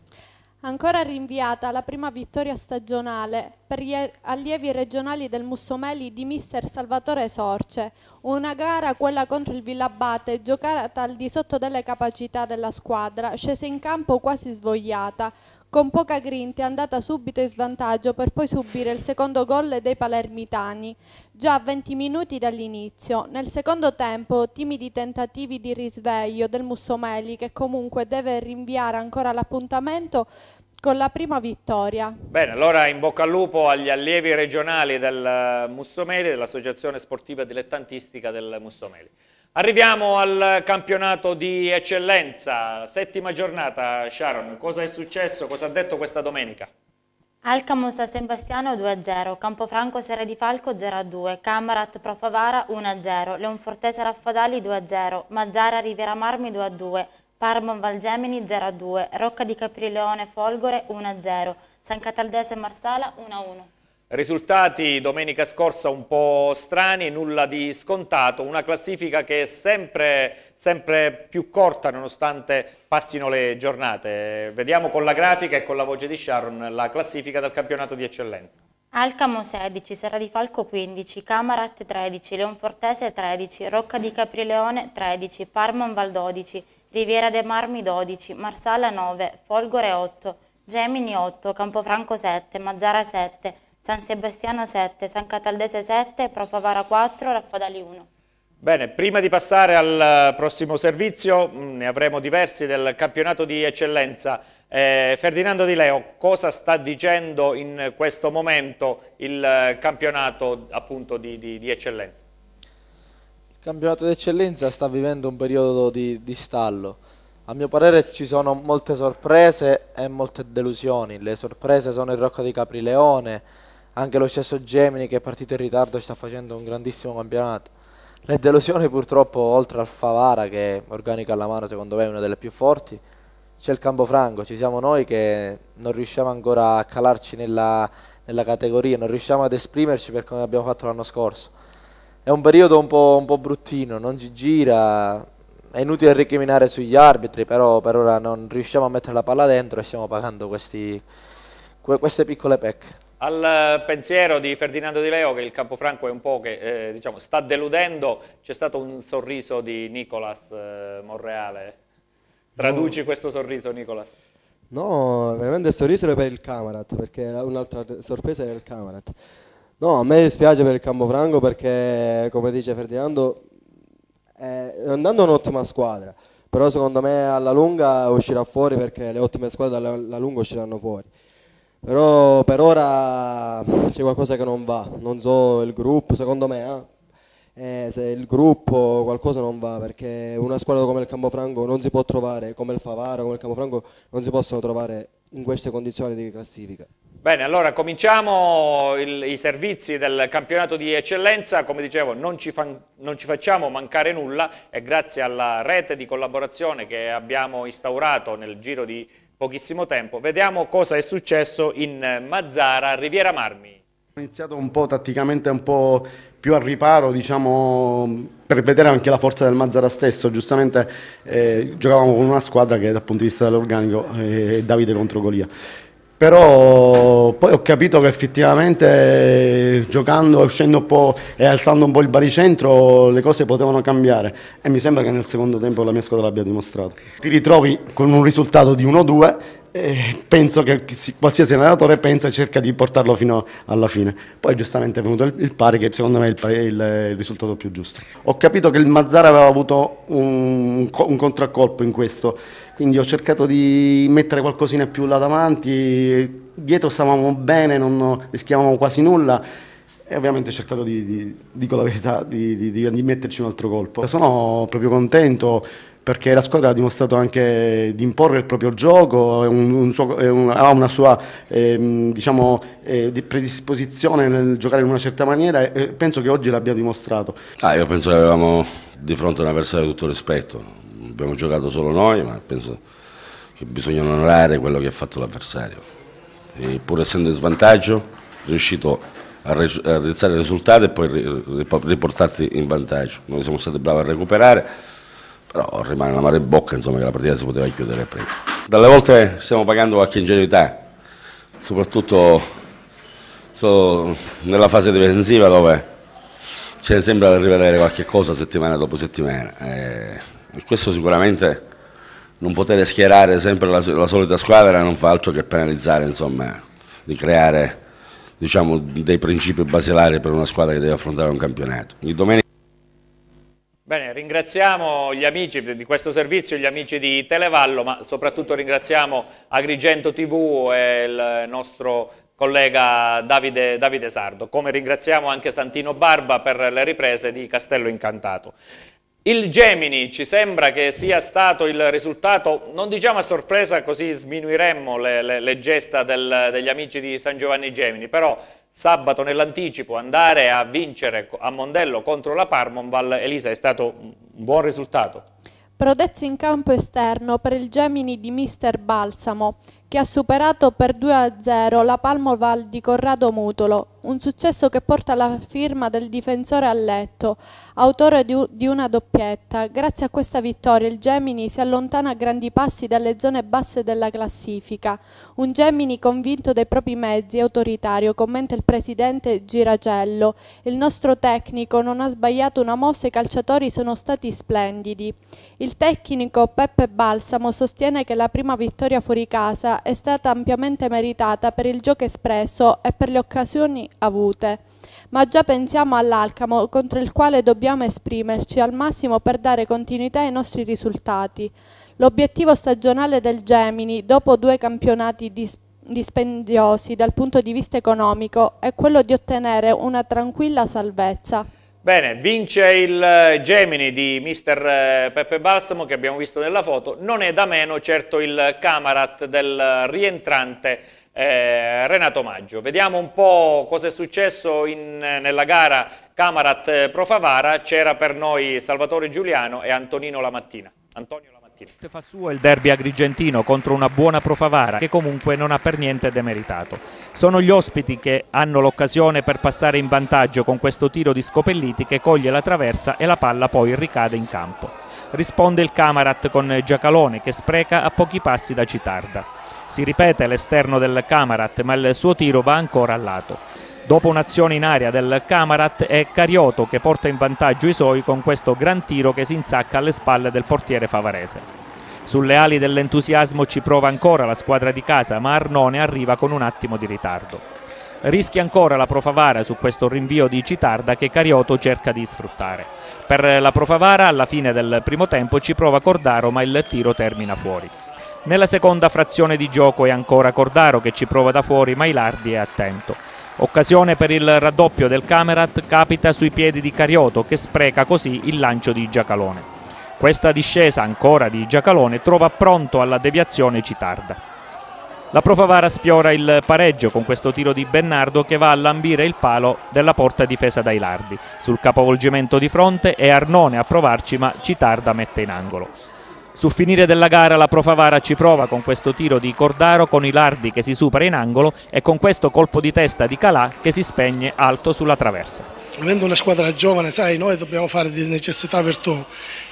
Ancora rinviata la prima vittoria stagionale per gli allievi regionali del Mussomeli di mister Salvatore Sorce, una gara, quella contro il Villabate, giocata al di sotto delle capacità della squadra, scesa in campo quasi svogliata, con poca grinta, è andata subito in svantaggio per poi subire il secondo gol dei palermitani, già a venti minuti dall'inizio. Nel secondo tempo, timidi tentativi di risveglio del Mussomeli, che comunque deve rinviare ancora l'appuntamento con la prima vittoria. Bene, allora in bocca al lupo agli allievi regionali del Mussomeli, dell'Associazione Sportiva Dilettantistica del Mussomeli. Arriviamo al campionato di eccellenza, settima giornata. Sharon, cosa è successo, cosa ha detto questa domenica? Alcamo San Sebastiano due a zero, Campofranco Serra di Falco zero a due, Camarat Profavara uno a zero, Leonfortese Raffadali due a zero, Mazzara Rivera Marmi due a due, Parma Valgemini zero a due, Rocca di Caprileone Folgore uno a zero, San Cataldese Marsala uno a uno. Risultati domenica scorsa un po' strani, nulla di scontato, una classifica che è sempre, sempre più corta nonostante passino le giornate. Vediamo con la grafica e con la voce di Sharon la classifica del campionato di eccellenza. Alcamo sedici, Serra di Falco quindici, Camarat tredici, Leonfortese tredici, Rocca di Caprileone tredici, Parmonval dodici, Riviera dei Marmi dodici, Marsala nove, Folgore otto, Gemini otto, Campofranco sette, Mazzara sette, San Sebastiano sette, San Cataldese sette, Profavara quattro, Raffadali uno. Bene, prima di passare al prossimo servizio, ne avremo diversi del campionato di eccellenza. Eh, Ferdinando Di Leo, cosa sta dicendo in questo momento il campionato, appunto, di, di, di eccellenza? Il campionato di eccellenza sta vivendo un periodo di, di stallo. A mio parere ci sono molte sorprese e molte delusioni. Le sorprese sono il Rocca di Caprileone, anche lo stesso Gemini, che è partito in ritardo, sta facendo un grandissimo campionato. Le delusioni, purtroppo, oltre al Favara, che organica alla mano secondo me è una delle più forti, c'è il Campofranco, ci siamo noi che non riusciamo ancora a calarci nella, nella categoria, non riusciamo ad esprimerci per come abbiamo fatto l'anno scorso. È un periodo un po', un po' bruttino, non ci gira, è inutile recriminare sugli arbitri, però per ora non riusciamo a mettere la palla dentro e stiamo pagando questi, queste piccole pecche. Al pensiero di Ferdinando Di Leo, che il Campofranco è un po' che eh, diciamo, sta deludendo, c'è stato un sorriso di Nicolas eh, Morreale. Traduci no. questo sorriso, Nicolas. No, veramente sto sorriso per il Camarat, perché un'altra sorpresa è il Camarat. No, a me dispiace per il Campofranco perché, come dice Ferdinando, è andando un'ottima squadra, però secondo me alla lunga uscirà fuori, perché le ottime squadre alla lunga usciranno fuori. Però per ora c'è qualcosa che non va, non so il gruppo, secondo me eh? Eh, se il gruppo qualcosa non va, perché una squadra come il Campofranco non si può trovare, come il Favara, come il Campofranco non si possono trovare in queste condizioni di classifica. Bene, allora cominciamo il, i servizi del campionato di eccellenza. Come dicevo, non ci, fan, non ci facciamo mancare nulla, e grazie alla rete di collaborazione che abbiamo instaurato nel giro di pochissimo tempo. Vediamo cosa è successo in Mazzara Riviera Marmi. Ho iniziato un po' tatticamente un po' più al riparo, diciamo, per vedere anche la forza del Mazzara stesso. Giustamente eh, giocavamo con una squadra che dal punto di vista dell'organico eh, è Davide contro Golia. Però poi ho capito che effettivamente giocando, uscendo un po' e alzando un po' il baricentro le cose potevano cambiare, e mi sembra che nel secondo tempo la mia squadra l'abbia dimostrato. Ti ritrovi con un risultato di uno due e penso che qualsiasi allenatore pensa e cerca di portarlo fino alla fine. Poi giustamente è venuto il pari, che secondo me è il, pari, il risultato più giusto. Ho capito che il Mazzara aveva avuto un, un contraccolpo in questo, quindi ho cercato di mettere qualcosina più là davanti. Dietro stavamo bene, non rischiavamo quasi nulla e ovviamente ho cercato di, di dico la verità, di, di, di, di metterci un altro colpo. Sono proprio contento perché la squadra ha dimostrato anche di imporre il proprio gioco, un, un suo, un, ha una sua eh, diciamo, eh, di predisposizione nel giocare in una certa maniera, e penso che oggi l'abbia dimostrato. Ah, io penso che avevamo di fronte un avversario di tutto rispetto. Abbiamo giocato solo noi, ma penso che bisogna onorare quello che ha fatto l'avversario. Pur essendo in svantaggio, è riuscito a realizzare il risultato e poi riportarsi in vantaggio. Noi siamo stati bravi a recuperare, però rimane la mare in bocca, insomma, che la partita si poteva chiudere prima. Dalle volte stiamo pagando qualche ingenuità, soprattutto nella fase difensiva, dove ci sembra di rivedere qualche cosa settimana dopo settimana. Eh, Questo sicuramente, non poter schierare sempre la, la solita squadra non fa altro che penalizzare, insomma, di creare, diciamo, dei principi basilari per una squadra che deve affrontare un campionato. Il domenica... Bene, ringraziamo gli amici di questo servizio, gli amici di Televallo, ma soprattutto ringraziamo Agrigento tivù e il nostro collega Davide, Davide Sardo, come ringraziamo anche Santino Barba per le riprese di Castello Incantato. Il Gemini ci sembra che sia stato il risultato, non diciamo a sorpresa, così sminuiremmo le, le, le gesta del, degli amici di San Giovanni Gemini, però sabato nell'anticipo andare a vincere a Mondello contro la Parmonval, Elisa, è stato un buon risultato. Prodezzi in campo esterno per il Gemini di mister Balsamo, che ha superato per due a zero la Parmonval di Corrado Mutolo. Un successo che porta la firma del difensore a letto, autore di una doppietta. Grazie a questa vittoria il Gemini si allontana a grandi passi dalle zone basse della classifica. Un Gemini convinto dei propri mezzi e autoritario, commenta il presidente Giragello. Il nostro tecnico non ha sbagliato una mossa e i calciatori sono stati splendidi. Il tecnico Peppe Balsamo sostiene che la prima vittoria fuori casa è stata ampiamente meritata per il gioco espresso e per le occasioni avute, ma già pensiamo all'Alcamo, contro il quale dobbiamo esprimerci al massimo per dare continuità ai nostri risultati. L'obiettivo stagionale del Gemini, dopo due campionati dis dispendiosi dal punto di vista economico, è quello di ottenere una tranquilla salvezza. Bene, vince il Gemini di mister Peppe Balsamo, che abbiamo visto nella foto. Non è da meno certo il Camarat del rientrante Eh, Renato Maggio. Vediamo un po' cosa è successo in, nella gara Camarat-Profavara. C'era per noi Salvatore Giuliano e Antonino Lamattina. Antonio Lamattina. Fa suo il derby agrigentino contro una buona Profavara che comunque non ha per niente demeritato. Sono gli ospiti che hanno l'occasione per passare in vantaggio con questo tiro di Scopelliti che coglie la traversa e la palla poi ricade in campo. Risponde il Camarat con Giacalone che spreca a pochi passi da Citarda. Si ripete l'esterno del Camarat, ma il suo tiro va ancora a lato. Dopo un'azione in aria del Camarat è Carioto che porta in vantaggio i suoi con questo gran tiro che si insacca alle spalle del portiere favarese. Sulle ali dell'entusiasmo ci prova ancora la squadra di casa, ma Arnone arriva con un attimo di ritardo. Rischia ancora la Profavara su questo rinvio di Citarda che Carioto cerca di sfruttare. Per la Profavara alla fine del primo tempo ci prova Cordaro, ma il tiro termina fuori. Nella seconda frazione di gioco è ancora Cordaro che ci prova da fuori, ma Ilardi è attento. Occasione per il raddoppio del Camarat capita sui piedi di Carioto che spreca così il lancio di Giacalone. Questa discesa ancora di Giacalone trova pronto alla deviazione Citarda. La Profavara sfiora il pareggio con questo tiro di Bernardo che va a lambire il palo della porta difesa da Ilardi. Sul capovolgimento di fronte è Arnone a provarci, ma Citarda mette in angolo. Sul finire della gara la Profavara ci prova con questo tiro di Cordaro con Ilardi che si supera in angolo e con questo colpo di testa di Calà che si spegne alto sulla traversa. Venendo una squadra giovane, sai, noi dobbiamo fare di necessità virtù.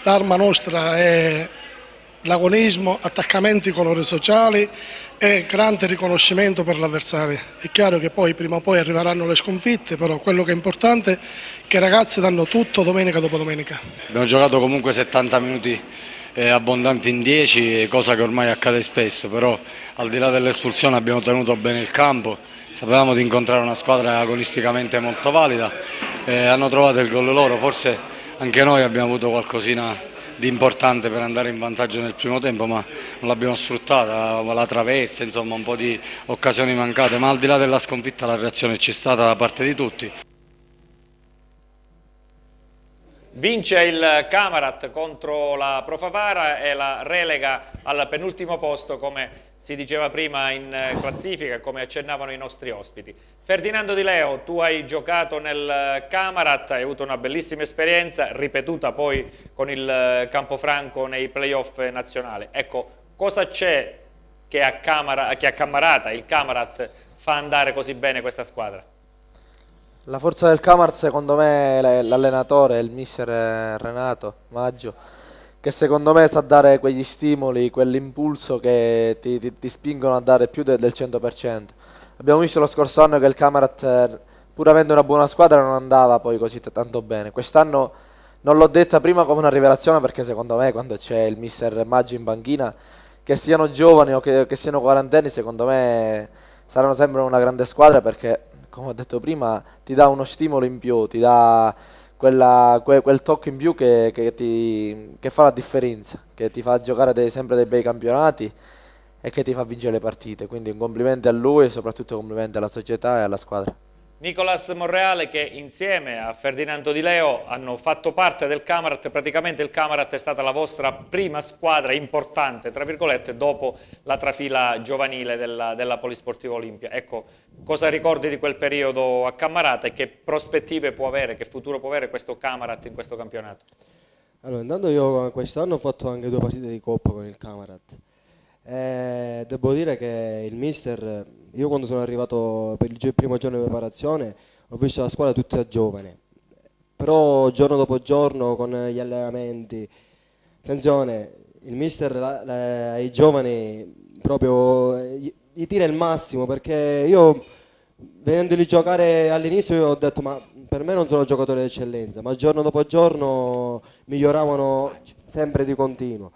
L'arma nostra è l'agonismo, attaccamenti con colori sociali e grande riconoscimento per l'avversario. È chiaro che poi prima o poi arriveranno le sconfitte, però quello che è importante è che i ragazzi danno tutto domenica dopo domenica. Abbiamo giocato comunque settanta minuti eh, abbondanti in dieci, cosa che ormai accade spesso, però al di là dell'espulsione abbiamo tenuto bene il campo, sapevamo di incontrare una squadra agonisticamente molto valida, eh, hanno trovato il gol loro, forse anche noi abbiamo avuto qualcosina di importante per andare in vantaggio nel primo tempo, ma non l'abbiamo sfruttata, la traversa, insomma un po' di occasioni mancate, ma al di là della sconfitta la reazione c'è stata da parte di tutti. Vince il Camarat contro la Profavara e la relega al penultimo posto, come si diceva prima in classifica, come accennavano i nostri ospiti. Ferdinando Di Leo, tu hai giocato nel Camarat, hai avuto una bellissima esperienza, ripetuta poi con il Campofranco nei playoff nazionali. Ecco, cosa c'è che a Camara, che a Camarata, il Camarat, fa andare così bene questa squadra? La forza del Camarat secondo me è l'allenatore, il mister Renato Maggio, che secondo me sa dare quegli stimoli, quell'impulso che ti, ti, ti spingono a dare più de, del cento per cento. Abbiamo visto lo scorso anno che il Camarat, pur avendo una buona squadra, non andava poi così tanto bene. Quest'anno non l'ho detta prima come una rivelazione, perché secondo me quando c'è il mister Maggio in panchina, che siano giovani o che, che siano quarantenni, secondo me saranno sempre una grande squadra, perché come ho detto prima ti dà uno stimolo in più, ti dà Quella, que, quel tocco in più che, che, ti, che fa la differenza, che ti fa giocare dei, sempre dei bei campionati e che ti fa vincere le partite. Quindi un complimento a lui e soprattutto complimenti alla società e alla squadra. Nicolas Morreale, che insieme a Ferdinando Di Leo hanno fatto parte del Camarat, praticamente il Camarat è stata la vostra prima squadra importante, tra virgolette, dopo la trafila giovanile della, della Polisportiva Olimpia. Ecco, cosa ricordi di quel periodo a Camarat e che prospettive può avere, che futuro può avere questo Camarat in questo campionato? Allora, intanto io quest'anno ho fatto anche due partite di Coppa con il Camarat. Eh, devo dire che il mister, io quando sono arrivato per il primo giorno di preparazione ho visto la squadra tutta giovane, però giorno dopo giorno con gli allenamenti, attenzione, il mister ai giovani proprio gli, gli tira il massimo, perché io vedendoli giocare all'inizio ho detto ma per me non sono giocatori d'eccellenza, ma giorno dopo giorno miglioravano sempre di continuo.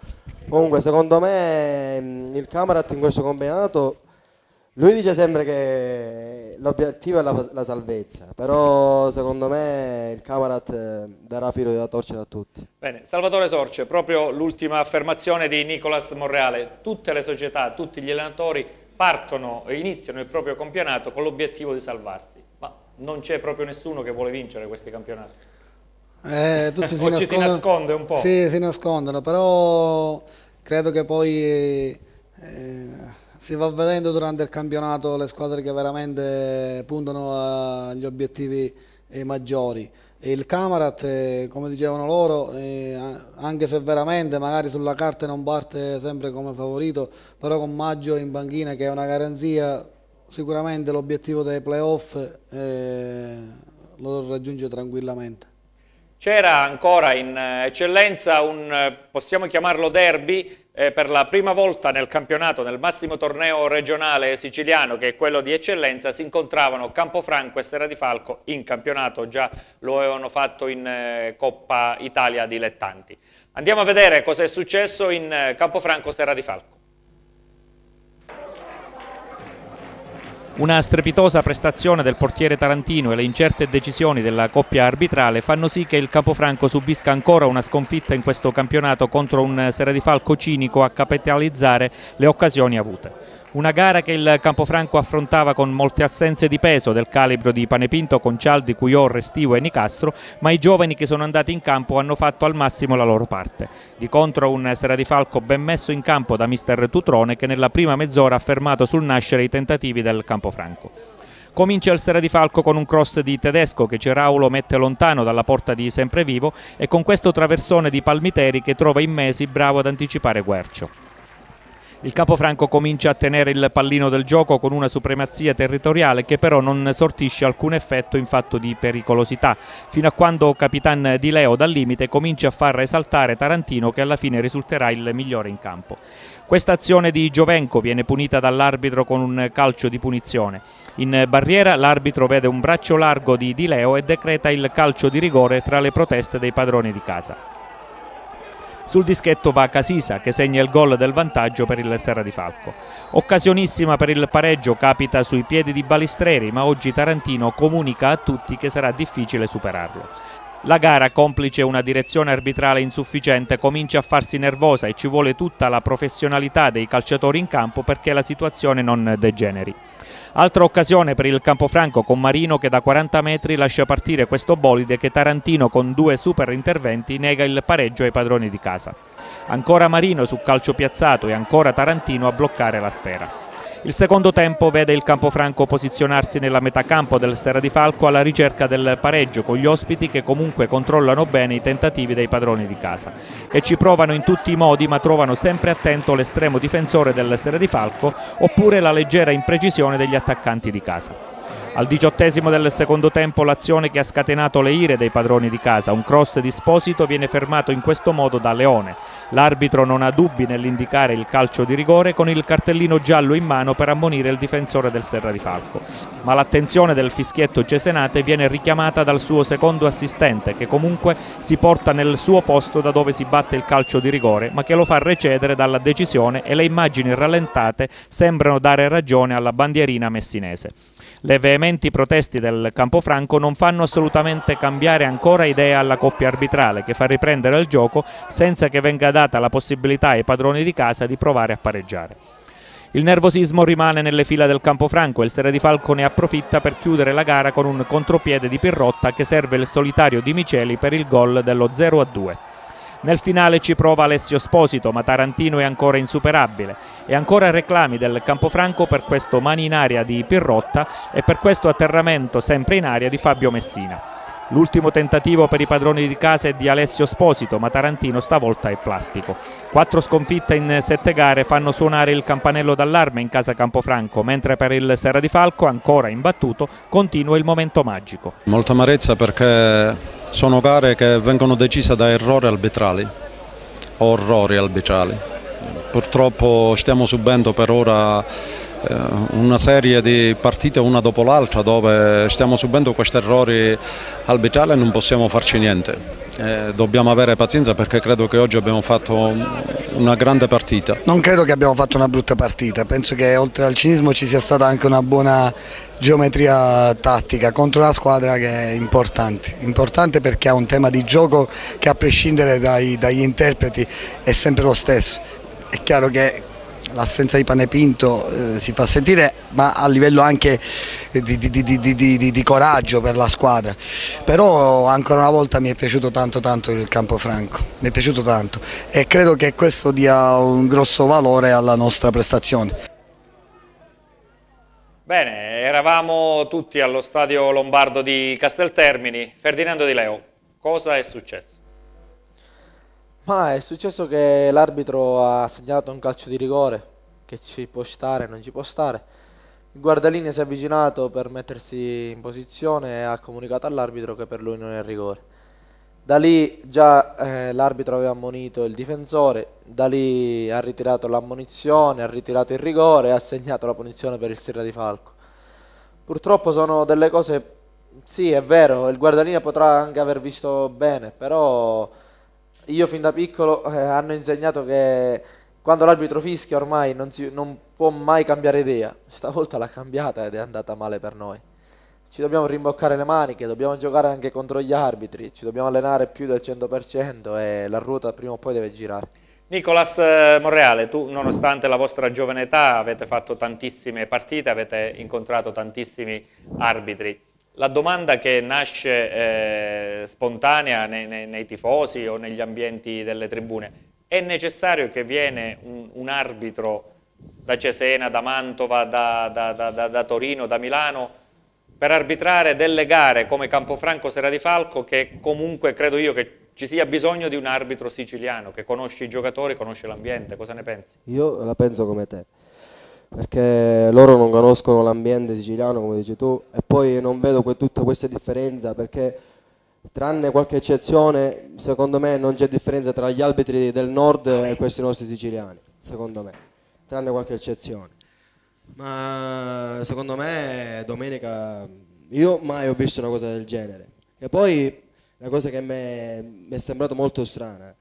Comunque secondo me il Camarat in questo campionato, lui dice sempre che l'obiettivo è la, la salvezza, però secondo me il Camarat darà filo da torcere a tutti. Bene, Salvatore Sorce, proprio l'ultima affermazione di Nicolas Morreale, tutte le società, tutti gli allenatori partono e iniziano il proprio campionato con l'obiettivo di salvarsi, ma non c'è proprio nessuno che vuole vincere questi campionati. Eh, tutti si nascondono, si nasconde un po'. Sì, si nascondono, però credo che poi eh, si va vedendo durante il campionato le squadre che veramente puntano agli obiettivi eh, maggiori. Il Camarat, eh, come dicevano loro, eh, anche se veramente magari sulla carta non parte sempre come favorito, però con Maggio in panchina, che è una garanzia, sicuramente l'obiettivo dei playoff eh, lo raggiunge tranquillamente. C'era ancora in eccellenza un, possiamo chiamarlo derby, eh, per la prima volta nel campionato, nel massimo torneo regionale siciliano che è quello di eccellenza, si incontravano Campofranco e Serra di Falco in campionato, già lo avevano fatto in eh, Coppa Italia dilettanti. Andiamo a vedere cosa è successo in eh, Campofranco Serra di Falco. Una strepitosa prestazione del portiere tarantino e le incerte decisioni della coppia arbitrale fanno sì che il Campofranco subisca ancora una sconfitta in questo campionato contro un Serra di Falco cinico a capitalizzare le occasioni avute. Una gara che il Campofranco affrontava con molte assenze di peso del calibro di Panepinto, Concialdi, Cuiò, Restivo e Nicastro, ma i giovani che sono andati in campo hanno fatto al massimo la loro parte. Di contro un Serra di Falco ben messo in campo da mister Tutrone, che nella prima mezz'ora ha fermato sul nascere i tentativi del Campofranco. Comincia il Serra di Falco con un cross di Tedesco che Ceraulo mette lontano dalla porta di Semprevivo e con questo traversone di Palmiteri che trova Immesi bravo ad anticipare Guercio. Il Campofranco comincia a tenere il pallino del gioco con una supremazia territoriale che però non sortisce alcun effetto in fatto di pericolosità, fino a quando Capitan Di Leo dal limite comincia a far esaltare Tarantino, che alla fine risulterà il migliore in campo. Questa azione di Giovenco viene punita dall'arbitro con un calcio di punizione. In barriera l'arbitro vede un braccio largo di Di Leo e decreta il calcio di rigore tra le proteste dei padroni di casa. Sul dischetto va Casisa, che segna il gol del vantaggio per il Serradifalco. Occasionissima per il pareggio capita sui piedi di Balistreri, ma oggi Tarantino comunica a tutti che sarà difficile superarlo. La gara, complice una direzione arbitrale insufficiente, comincia a farsi nervosa e ci vuole tutta la professionalità dei calciatori in campo perché la situazione non degeneri. Altra occasione per il Campofranco con Marino, che da quaranta metri lascia partire questo bolide che Tarantino con due super interventi nega il pareggio ai padroni di casa. Ancora Marino su calcio piazzato e ancora Tarantino a bloccare la sfera. Il secondo tempo vede il Campofranco posizionarsi nella metà campo del Serradifalco alla ricerca del pareggio, con gli ospiti che comunque controllano bene i tentativi dei padroni di casa, che ci provano in tutti i modi ma trovano sempre attento l'estremo difensore del Serradifalco oppure la leggera imprecisione degli attaccanti di casa. Al diciottesimo del secondo tempo l'azione che ha scatenato le ire dei padroni di casa, un cross di Esposito, viene fermato in questo modo da Leone. L'arbitro non ha dubbi nell'indicare il calcio di rigore con il cartellino giallo in mano per ammonire il difensore del Serradifalco, ma l'attenzione del fischietto Cesenate viene richiamata dal suo secondo assistente, che comunque si porta nel suo posto da dove si batte il calcio di rigore, ma che lo fa recedere dalla decisione, e le immagini rallentate sembrano dare ragione alla bandierina messinese. Le veementi proteste del Campofranco non fanno assolutamente cambiare ancora idea alla coppia arbitrale, che fa riprendere il gioco senza che venga data la possibilità ai padroni di casa di provare a pareggiare. Il nervosismo rimane nelle fila del Campofranco e il Serradifalco ne approfitta per chiudere la gara con un contropiede di Pirrotta che serve il solitario di Miceli per il gol dello zero a due. Nel finale ci prova Alessio Esposito, ma Tarantino è ancora insuperabile, e ancora reclami del Campofranco per questo mani in aria di Pirrotta e per questo atterramento sempre in aria di Fabio Messina. L'ultimo tentativo per i padroni di casa è di Alessio Esposito, ma Tarantino stavolta è plastico. Quattro sconfitte in sette gare fanno suonare il campanello d'allarme in casa Campofranco, mentre per il Serradifalco, ancora imbattuto, continua il momento magico. Molta amarezza perché sono gare che vengono decise da errori arbitrali, orrori arbitrali. Purtroppo stiamo subendo per ora eh, una serie di partite una dopo l'altra dove stiamo subendo questi errori arbitrali e non possiamo farci niente. Eh, dobbiamo avere pazienza perché credo che oggi abbiamo fatto una grande partita. Non credo che abbiamo fatto una brutta partita, penso che oltre al cinismo ci sia stata anche una buona geometria tattica contro una squadra che è importante, importante perché ha un tema di gioco che a prescindere dai, dagli interpreti è sempre lo stesso. È chiaro che l'assenza di pane pinto eh, si fa sentire, ma a livello anche di, di, di, di, di, di coraggio per la squadra, però ancora una volta mi è piaciuto tanto tanto il Campofranco, mi è piaciuto tanto e credo che questo dia un grosso valore alla nostra prestazione. Bene, eravamo tutti allo stadio Lombardo di Casteltermini. Ferdinando Di Leo, cosa è successo? Ma è successo che l'arbitro ha segnalato un calcio di rigore, che ci può stare, non ci può stare. Il guardalinea si è avvicinato per mettersi in posizione e ha comunicato all'arbitro che per lui non è rigore. Da lì già eh, l'arbitro aveva ammonito il difensore, da lì ha ritirato l'ammonizione, ha ritirato il rigore e ha segnato la punizione per il Serradifalco. Purtroppo sono delle cose, sì è vero, il guardalinea potrà anche aver visto bene, però io fin da piccolo eh, hanno insegnato che quando l'arbitro fischia ormai non, si, non può mai cambiare idea. Stavolta l'ha cambiata ed è andata male per noi. Ci dobbiamo rimboccare le maniche, dobbiamo giocare anche contro gli arbitri, ci dobbiamo allenare più del cento per cento e la ruota prima o poi deve girare. Nicolas Morreale, tu nonostante la vostra giovane età avete fatto tantissime partite, avete incontrato tantissimi arbitri. La domanda che nasce eh, spontanea nei, nei, nei tifosi o negli ambienti delle tribune: è necessario che viene un, un arbitro da Cesena, da Mantova, da, da, da, da, da Torino, da Milano, per arbitrare delle gare come Campofranco Serradifalco, che comunque credo io che ci sia bisogno di un arbitro siciliano che conosce i giocatori, conosce l'ambiente. Cosa ne pensi? Io la penso come te, perché loro non conoscono l'ambiente siciliano, come dici tu, e poi non vedo que tutta questa differenza, perché tranne qualche eccezione, secondo me non c'è differenza tra gli arbitri del nord e questi nostri siciliani, secondo me, tranne qualche eccezione. Ma secondo me domenica io mai ho visto una cosa del genere. E poi la cosa che mi è sembrata molto strana,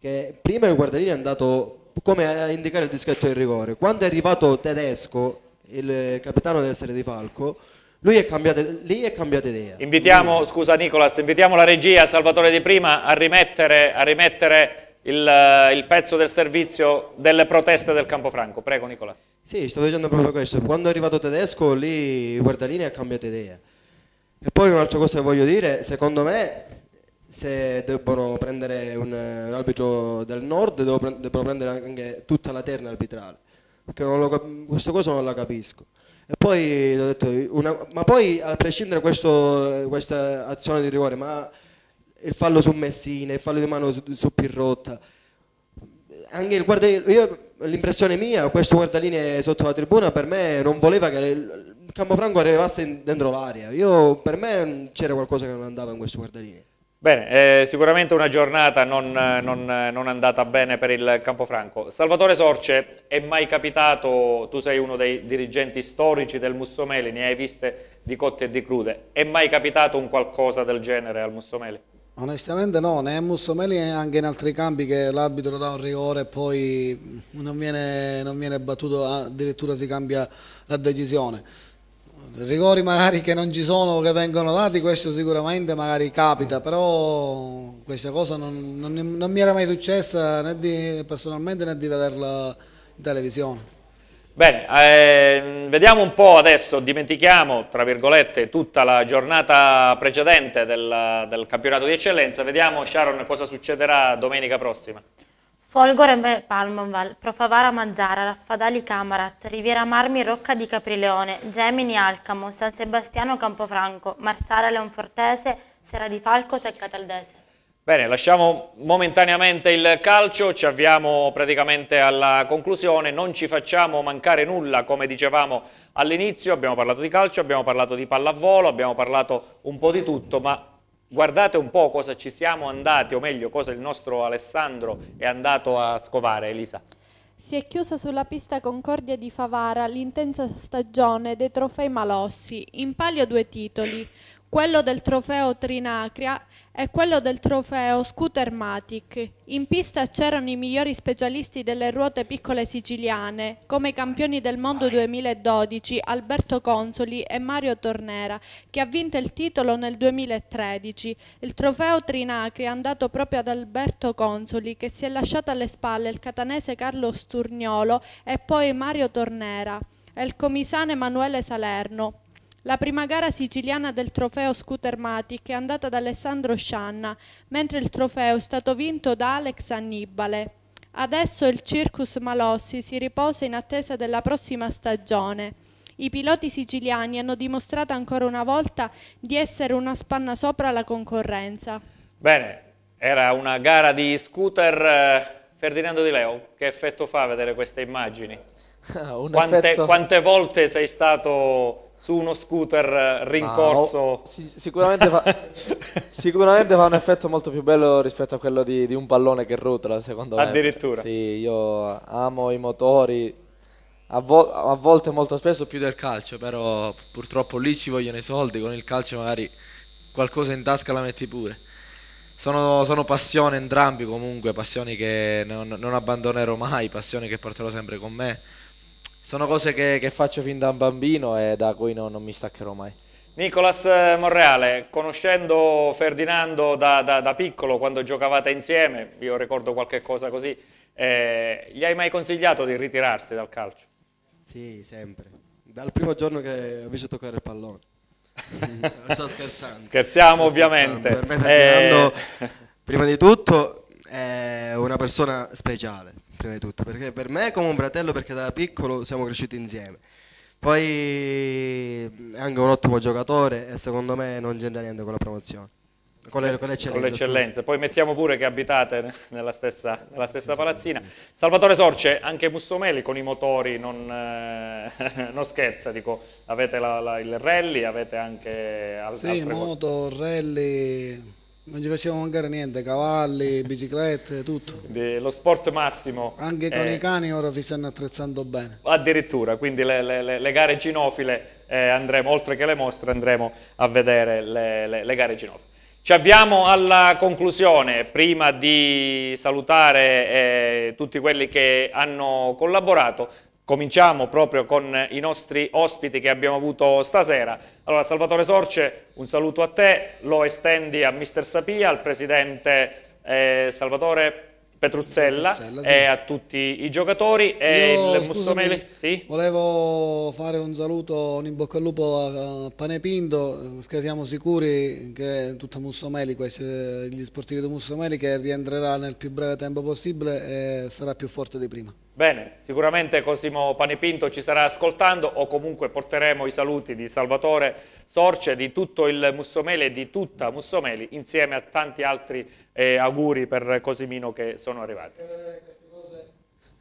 che prima il guardialino è andato come a indicare il dischetto di rigore, quando è arrivato Tedesco, il capitano della Serie di Falco, lui è cambiato, lì è cambiata idea. Invitiamo, lui... scusa Nicolas, invitiamo la regia, Salvatore Di Prima, a rimettere, a rimettere il, il pezzo del servizio delle proteste del Campofranco. Prego Nicolas. Sì, stavo dicendo proprio questo, quando è arrivato Tedesco lì il guardialino è cambiato idea. E poi un'altra cosa che voglio dire, secondo me se debbono prendere un, un arbitro del nord debbono prendere anche tutta la terna arbitrale, perché non lo, questa cosa non la capisco. E poi l'ho detto, una, ma poi a prescindere questo, questa azione di rigore, ma il fallo su Messina, il fallo di mano su, su Pirrotta, anche il guardalinee, l'impressione mia, questo guardalinee sotto la tribuna per me non voleva che il, il Campofranco arrivasse dentro l'area. Io, per me c'era qualcosa che non andava in questo guardalinee. Bene, eh, sicuramente una giornata non, non, non andata bene per il Campofranco. Salvatore Sorce, è mai capitato, tu sei uno dei dirigenti storici del Mussomeli, ne hai viste di cotte e di crude, è mai capitato un qualcosa del genere al Mussomeli? Onestamente no, né al Mussomeli né anche in altri campi che l'arbitro dà un rigore e poi non viene, non viene battuto, addirittura si cambia la decisione. Rigori magari che non ci sono, che vengono dati, questo sicuramente magari capita, però questa cosa non, non, non mi era mai successa né di, personalmente né di vederla in televisione. Bene, eh, vediamo un po' adesso, dimentichiamo tra virgolette tutta la giornata precedente del, del campionato di eccellenza, vediamo Sharon cosa succederà domenica prossima. Folgore, Palmonval, Profavara, Mazzara, Raffadali, Camarat, Riviera Marmi, Rocca di Caprileone, Gemini, Alcamo, San Sebastiano, Campofranco, Marsala, Leonfortese, Sera di Falco, Secca Taldese. Bene, lasciamo momentaneamente il calcio, ci avviamo praticamente alla conclusione, non ci facciamo mancare nulla, come dicevamo all'inizio, abbiamo parlato di calcio, abbiamo parlato di pallavolo, abbiamo parlato un po' di tutto, ma... guardate un po' cosa ci siamo andati, o meglio cosa il nostro Alessandro è andato a scovare, Elisa. Si è chiusa sulla pista Concordia di Favara l'intensa stagione dei trofei Malossi, in palio due titoli, quello del trofeo Trinacria e quello del trofeo Scootermatic. In pista c'erano i migliori specialisti delle ruote piccole siciliane, come i campioni del mondo duemiladodici Alberto Consoli e Mario Tornera, che ha vinto il titolo nel duemilatredici. Il trofeo Trinacria è andato proprio ad Alberto Consoli, che si è lasciato alle spalle il catanese Carlo Sturniolo e poi Mario Tornera e il comisano Emanuele Salerno. La prima gara siciliana del trofeo Scootermatic è andata ad Alessandro Scianna, mentre il trofeo è stato vinto da Alex Annibale. Adesso il Circus Malossi si riposa in attesa della prossima stagione. I piloti siciliani hanno dimostrato ancora una volta di essere una spanna sopra la concorrenza. Bene, era una gara di scooter. Ferdinando Di Leo, che effetto fa vedere queste immagini? quante, effetto... quante volte sei stato... su uno scooter rincorso? Ah, sic sicuramente, fa, sicuramente fa un effetto molto più bello rispetto a quello di, di un pallone che rotola, secondo me. Addirittura. Sì, io amo i motori, a, vo a volte molto spesso più del calcio, però purtroppo lì ci vogliono i soldi, con il calcio magari qualcosa in tasca la metti pure. Sono, sono passioni entrambi comunque, passioni che non, non abbandonerò mai, passioni che porterò sempre con me. Sono cose che, che faccio fin da un bambino e da cui non, non mi staccherò mai. Nicolas Morreale, conoscendo Ferdinando da, da, da piccolo, quando giocavate insieme, io ricordo qualche cosa così, eh, gli hai mai consigliato di ritirarsi dal calcio? Sì, sempre. Dal primo giorno che ho visto toccare il pallone. Sto scherzando. Scherziamo, sto ovviamente. Scherzando. Per me Ferdinando, eh... prima di tutto, è una persona speciale. Di tutto, perché per me è come un fratello, perché da piccolo siamo cresciuti insieme. Poi è anche un ottimo giocatore e secondo me non c'entra niente con la promozione. Con le, con l'eccellenza, con l'eccellenza. Poi mettiamo pure che abitate nella stessa, nella stessa sì, palazzina. Sì, sì. Salvatore Sorce, anche Mussomeli con i motori non, eh, non scherza, dico, avete la, la, il rally, avete anche altre sì, moto, rally, non ci facciamo mancare niente, cavalli, biciclette, tutto. Quindi lo sport massimo. Anche con eh, i cani ora si stanno attrezzando bene. Addirittura, quindi le, le, le gare cinofile, eh, andremo, oltre che le mostre, andremo a vedere le, le, le gare cinofile. Ci avviamo alla conclusione, prima di salutare eh, tutti quelli che hanno collaborato, cominciamo proprio con i nostri ospiti che abbiamo avuto stasera. Allora Salvatore Sorce, un saluto a te, lo estendi a mister Sapia, al presidente eh, Salvatore Petruzzella, Petruzzella sì. e a tutti i giocatori. E Io, il Mussomeli, sì? Volevo fare un saluto, un in bocca al lupo a Pane Pinto, perché siamo sicuri che tutta Mussomeli, questi, gli sportivi di Mussomeli, che rientrerà nel più breve tempo possibile e sarà più forte di prima. Bene, sicuramente Cosimo Panepinto ci starà ascoltando, o comunque porteremo i saluti di Salvatore Sorce, di tutto il Mussomeli e di tutta Mussomeli, insieme a tanti altri eh, auguri per Cosimino che sono arrivati.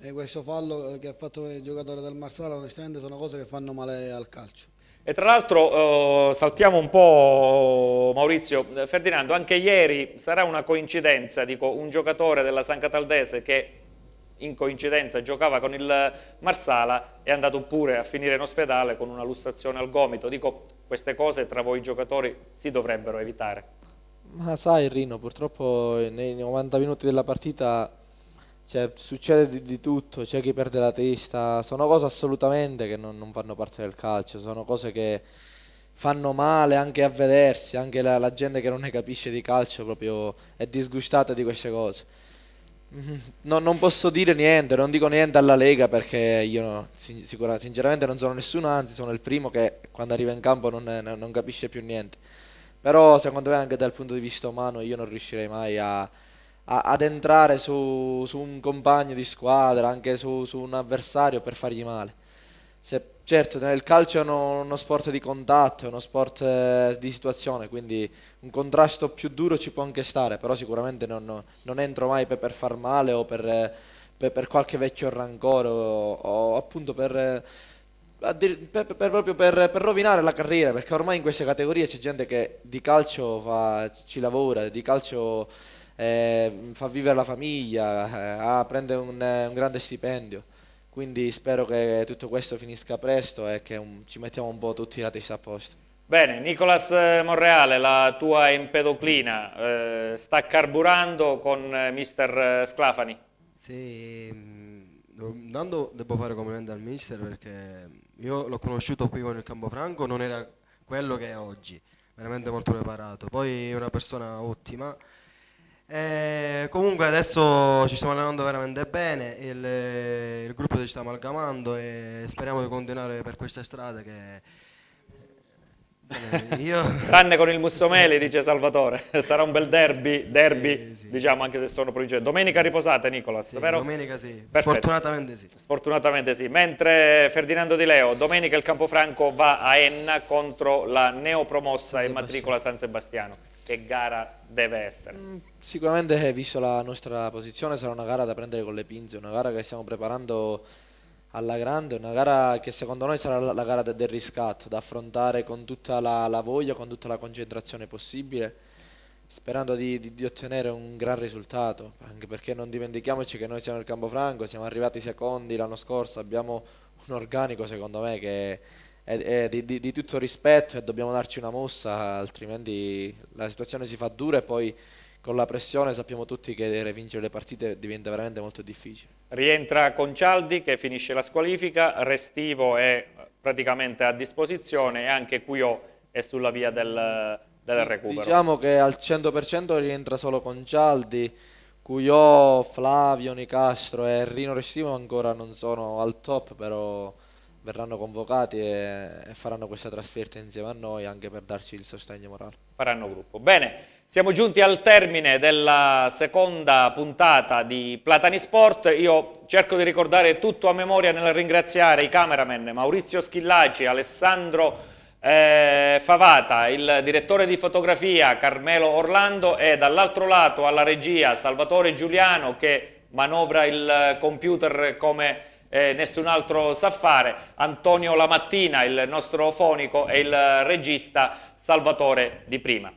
E questo fallo che ha fatto il giocatore del Marsala, onestamente sono cose che fanno male al calcio. E tra l'altro eh, saltiamo un po', Maurizio, Ferdinando, anche ieri sarà una coincidenza, dico, un giocatore della San Cataldese che in coincidenza giocava con il Marsala, è andato pure a finire in ospedale con una lussazione al gomito. Dico, queste cose tra voi giocatori si dovrebbero evitare. Ma sai Rino, purtroppo nei novanta minuti della partita, cioè, succede di, di tutto, c'è chi perde la testa, sono cose assolutamente che non, non fanno parte del calcio, sono cose che fanno male anche a vedersi, anche la, la gente che non ne capisce di calcio proprio è disgustata di queste cose. No, non posso dire niente, non dico niente alla Lega perché io sicuramente, sinceramente non sono nessuno, anzi sono il primo che quando arriva in campo non, non capisce più niente. Però secondo me anche dal punto di vista umano io non riuscirei mai a, a, ad entrare su, su un compagno di squadra, anche su, su un avversario per fargli male. Se, certo, nel calcio è uno, uno sport di contatto, è uno sport eh, di situazione, quindi un contrasto più duro ci può anche stare, però sicuramente non, non entro mai per, per far male o per, per, per qualche vecchio rancore o, o appunto per, per, per, proprio per, per rovinare la carriera, perché ormai in queste categorie c'è gente che di calcio fa, ci lavora, di calcio eh, fa vivere la famiglia, eh, prende un, un grande stipendio. Quindi spero che tutto questo finisca presto e che un, ci mettiamo un po' tutti la testa a posto. Bene, Nicolas Morreale, la tua empedoclina eh, sta carburando con mister Sclafani. Sì, intanto devo fare complimenti al mister perché io l'ho conosciuto qui con il Campofranco, non era quello che è oggi, veramente molto preparato. Poi è una persona ottima. E comunque adesso ci stiamo allenando veramente bene, il, il gruppo ci sta amalgamando e speriamo di continuare per questa strada che eh, io... tranne con il Mussomeli, sì. Dice Salvatore, sarà un bel derby, derby sì, sì. Diciamo, anche se sono provinciali. Domenica riposate, Nicolas, sì, vero? Domenica sì, perfetto. Sfortunatamente sì. Sfortunatamente sì, mentre Ferdinando Di Leo, domenica il Campofranco va a Enna contro la neopromossa in matricola San Sebastiano. Che gara deve essere? Sicuramente, visto la nostra posizione, sarà una gara da prendere con le pinze, una gara che stiamo preparando alla grande, una gara che secondo noi sarà la gara del riscatto, da affrontare con tutta la, la voglia, con tutta la concentrazione possibile, sperando di, di, di ottenere un gran risultato, anche perché non dimentichiamoci che noi siamo il Campofranco, siamo arrivati secondi l'anno scorso, abbiamo un organico secondo me che... È di, di, di tutto rispetto e dobbiamo darci una mossa, altrimenti la situazione si fa dura e poi con la pressione sappiamo tutti che vincere le partite diventa veramente molto difficile. Rientra Concialdi che finisce la squalifica, Restivo è praticamente a disposizione e anche Cuiò è sulla via del, del recupero. Diciamo che al cento per cento rientra solo Concialdi, Cuiò, Flavio, Nicastro e Rino Restivo ancora non sono al top, però verranno convocati e, e faranno questa trasferta insieme a noi anche per darci il sostegno morale. Faranno gruppo. Bene, siamo giunti al termine della seconda puntata di Platani Sport. Io cerco di ricordare tutto a memoria nel ringraziare i cameraman Maurizio Schillaci, Alessandro eh, Favata, il direttore di fotografia Carmelo Orlando e dall'altro lato alla regia Salvatore Giuliano, che manovra il computer come eh, nessun altro sa fare, Antonio Lamattina, il nostro fonico, e il regista Salvatore Di Prima.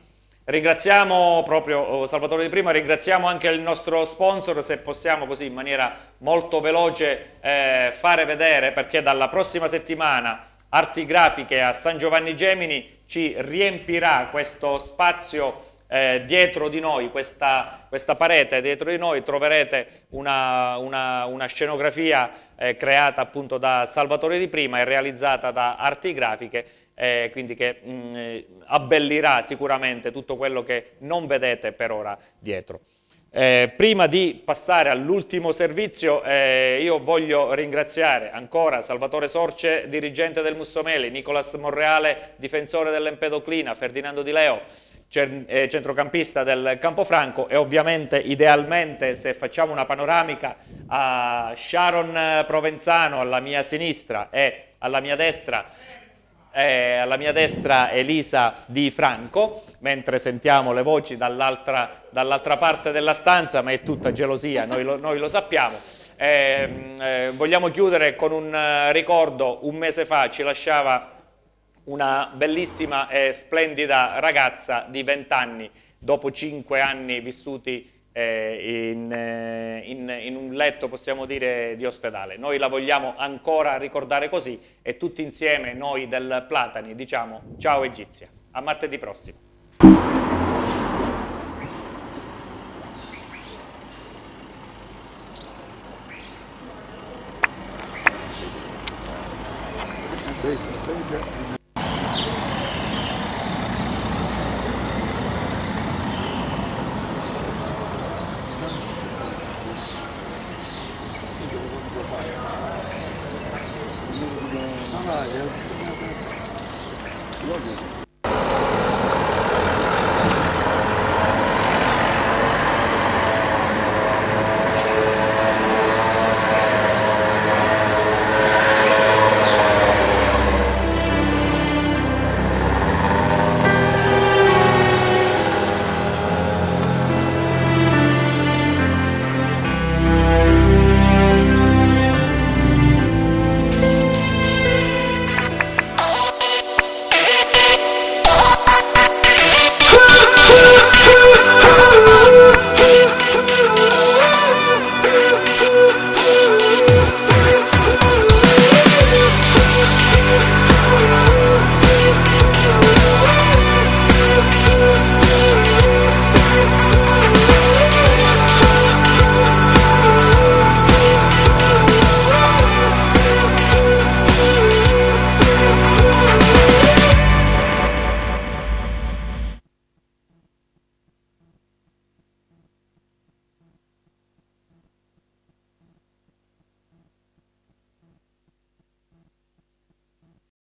Ringraziamo proprio Salvatore Di Prima, ringraziamo anche il nostro sponsor, se possiamo così in maniera molto veloce eh, fare vedere, perché dalla prossima settimana Arti Grafiche a San Giovanni Gemini ci riempirà questo spazio eh, dietro di noi, questa, questa parete dietro di noi, troverete una, una, una scenografia eh, creata appunto da Salvatore Di Prima e realizzata da Arti Grafiche. Eh, quindi che mh, abbellirà sicuramente tutto quello che non vedete per ora dietro. Eh, prima di passare all'ultimo servizio eh, io voglio ringraziare ancora Salvatore Sorce, dirigente del Mussomeli, Nicolas Morreale, difensore dell'Empedoclina, Ferdinando Di Leo, eh, centrocampista del Campofranco, e ovviamente idealmente, se facciamo una panoramica, a Sharon Provenzano alla mia sinistra e alla mia destra Eh, alla mia destra Elisa Di Franco, mentre sentiamo le voci dall'altra dall'altra parte della stanza, ma è tutta gelosia, noi lo, noi lo sappiamo. Eh, eh, vogliamo chiudere con un ricordo: un mese fa ci lasciava una bellissima e splendida ragazza di venti anni, dopo cinque anni vissuti eh, in, eh, in, in un letto, possiamo dire, di ospedale. Noi la vogliamo ancora ricordare così, e tutti insieme noi del Platani diciamo ciao Egizia, a martedì prossimo. Love you.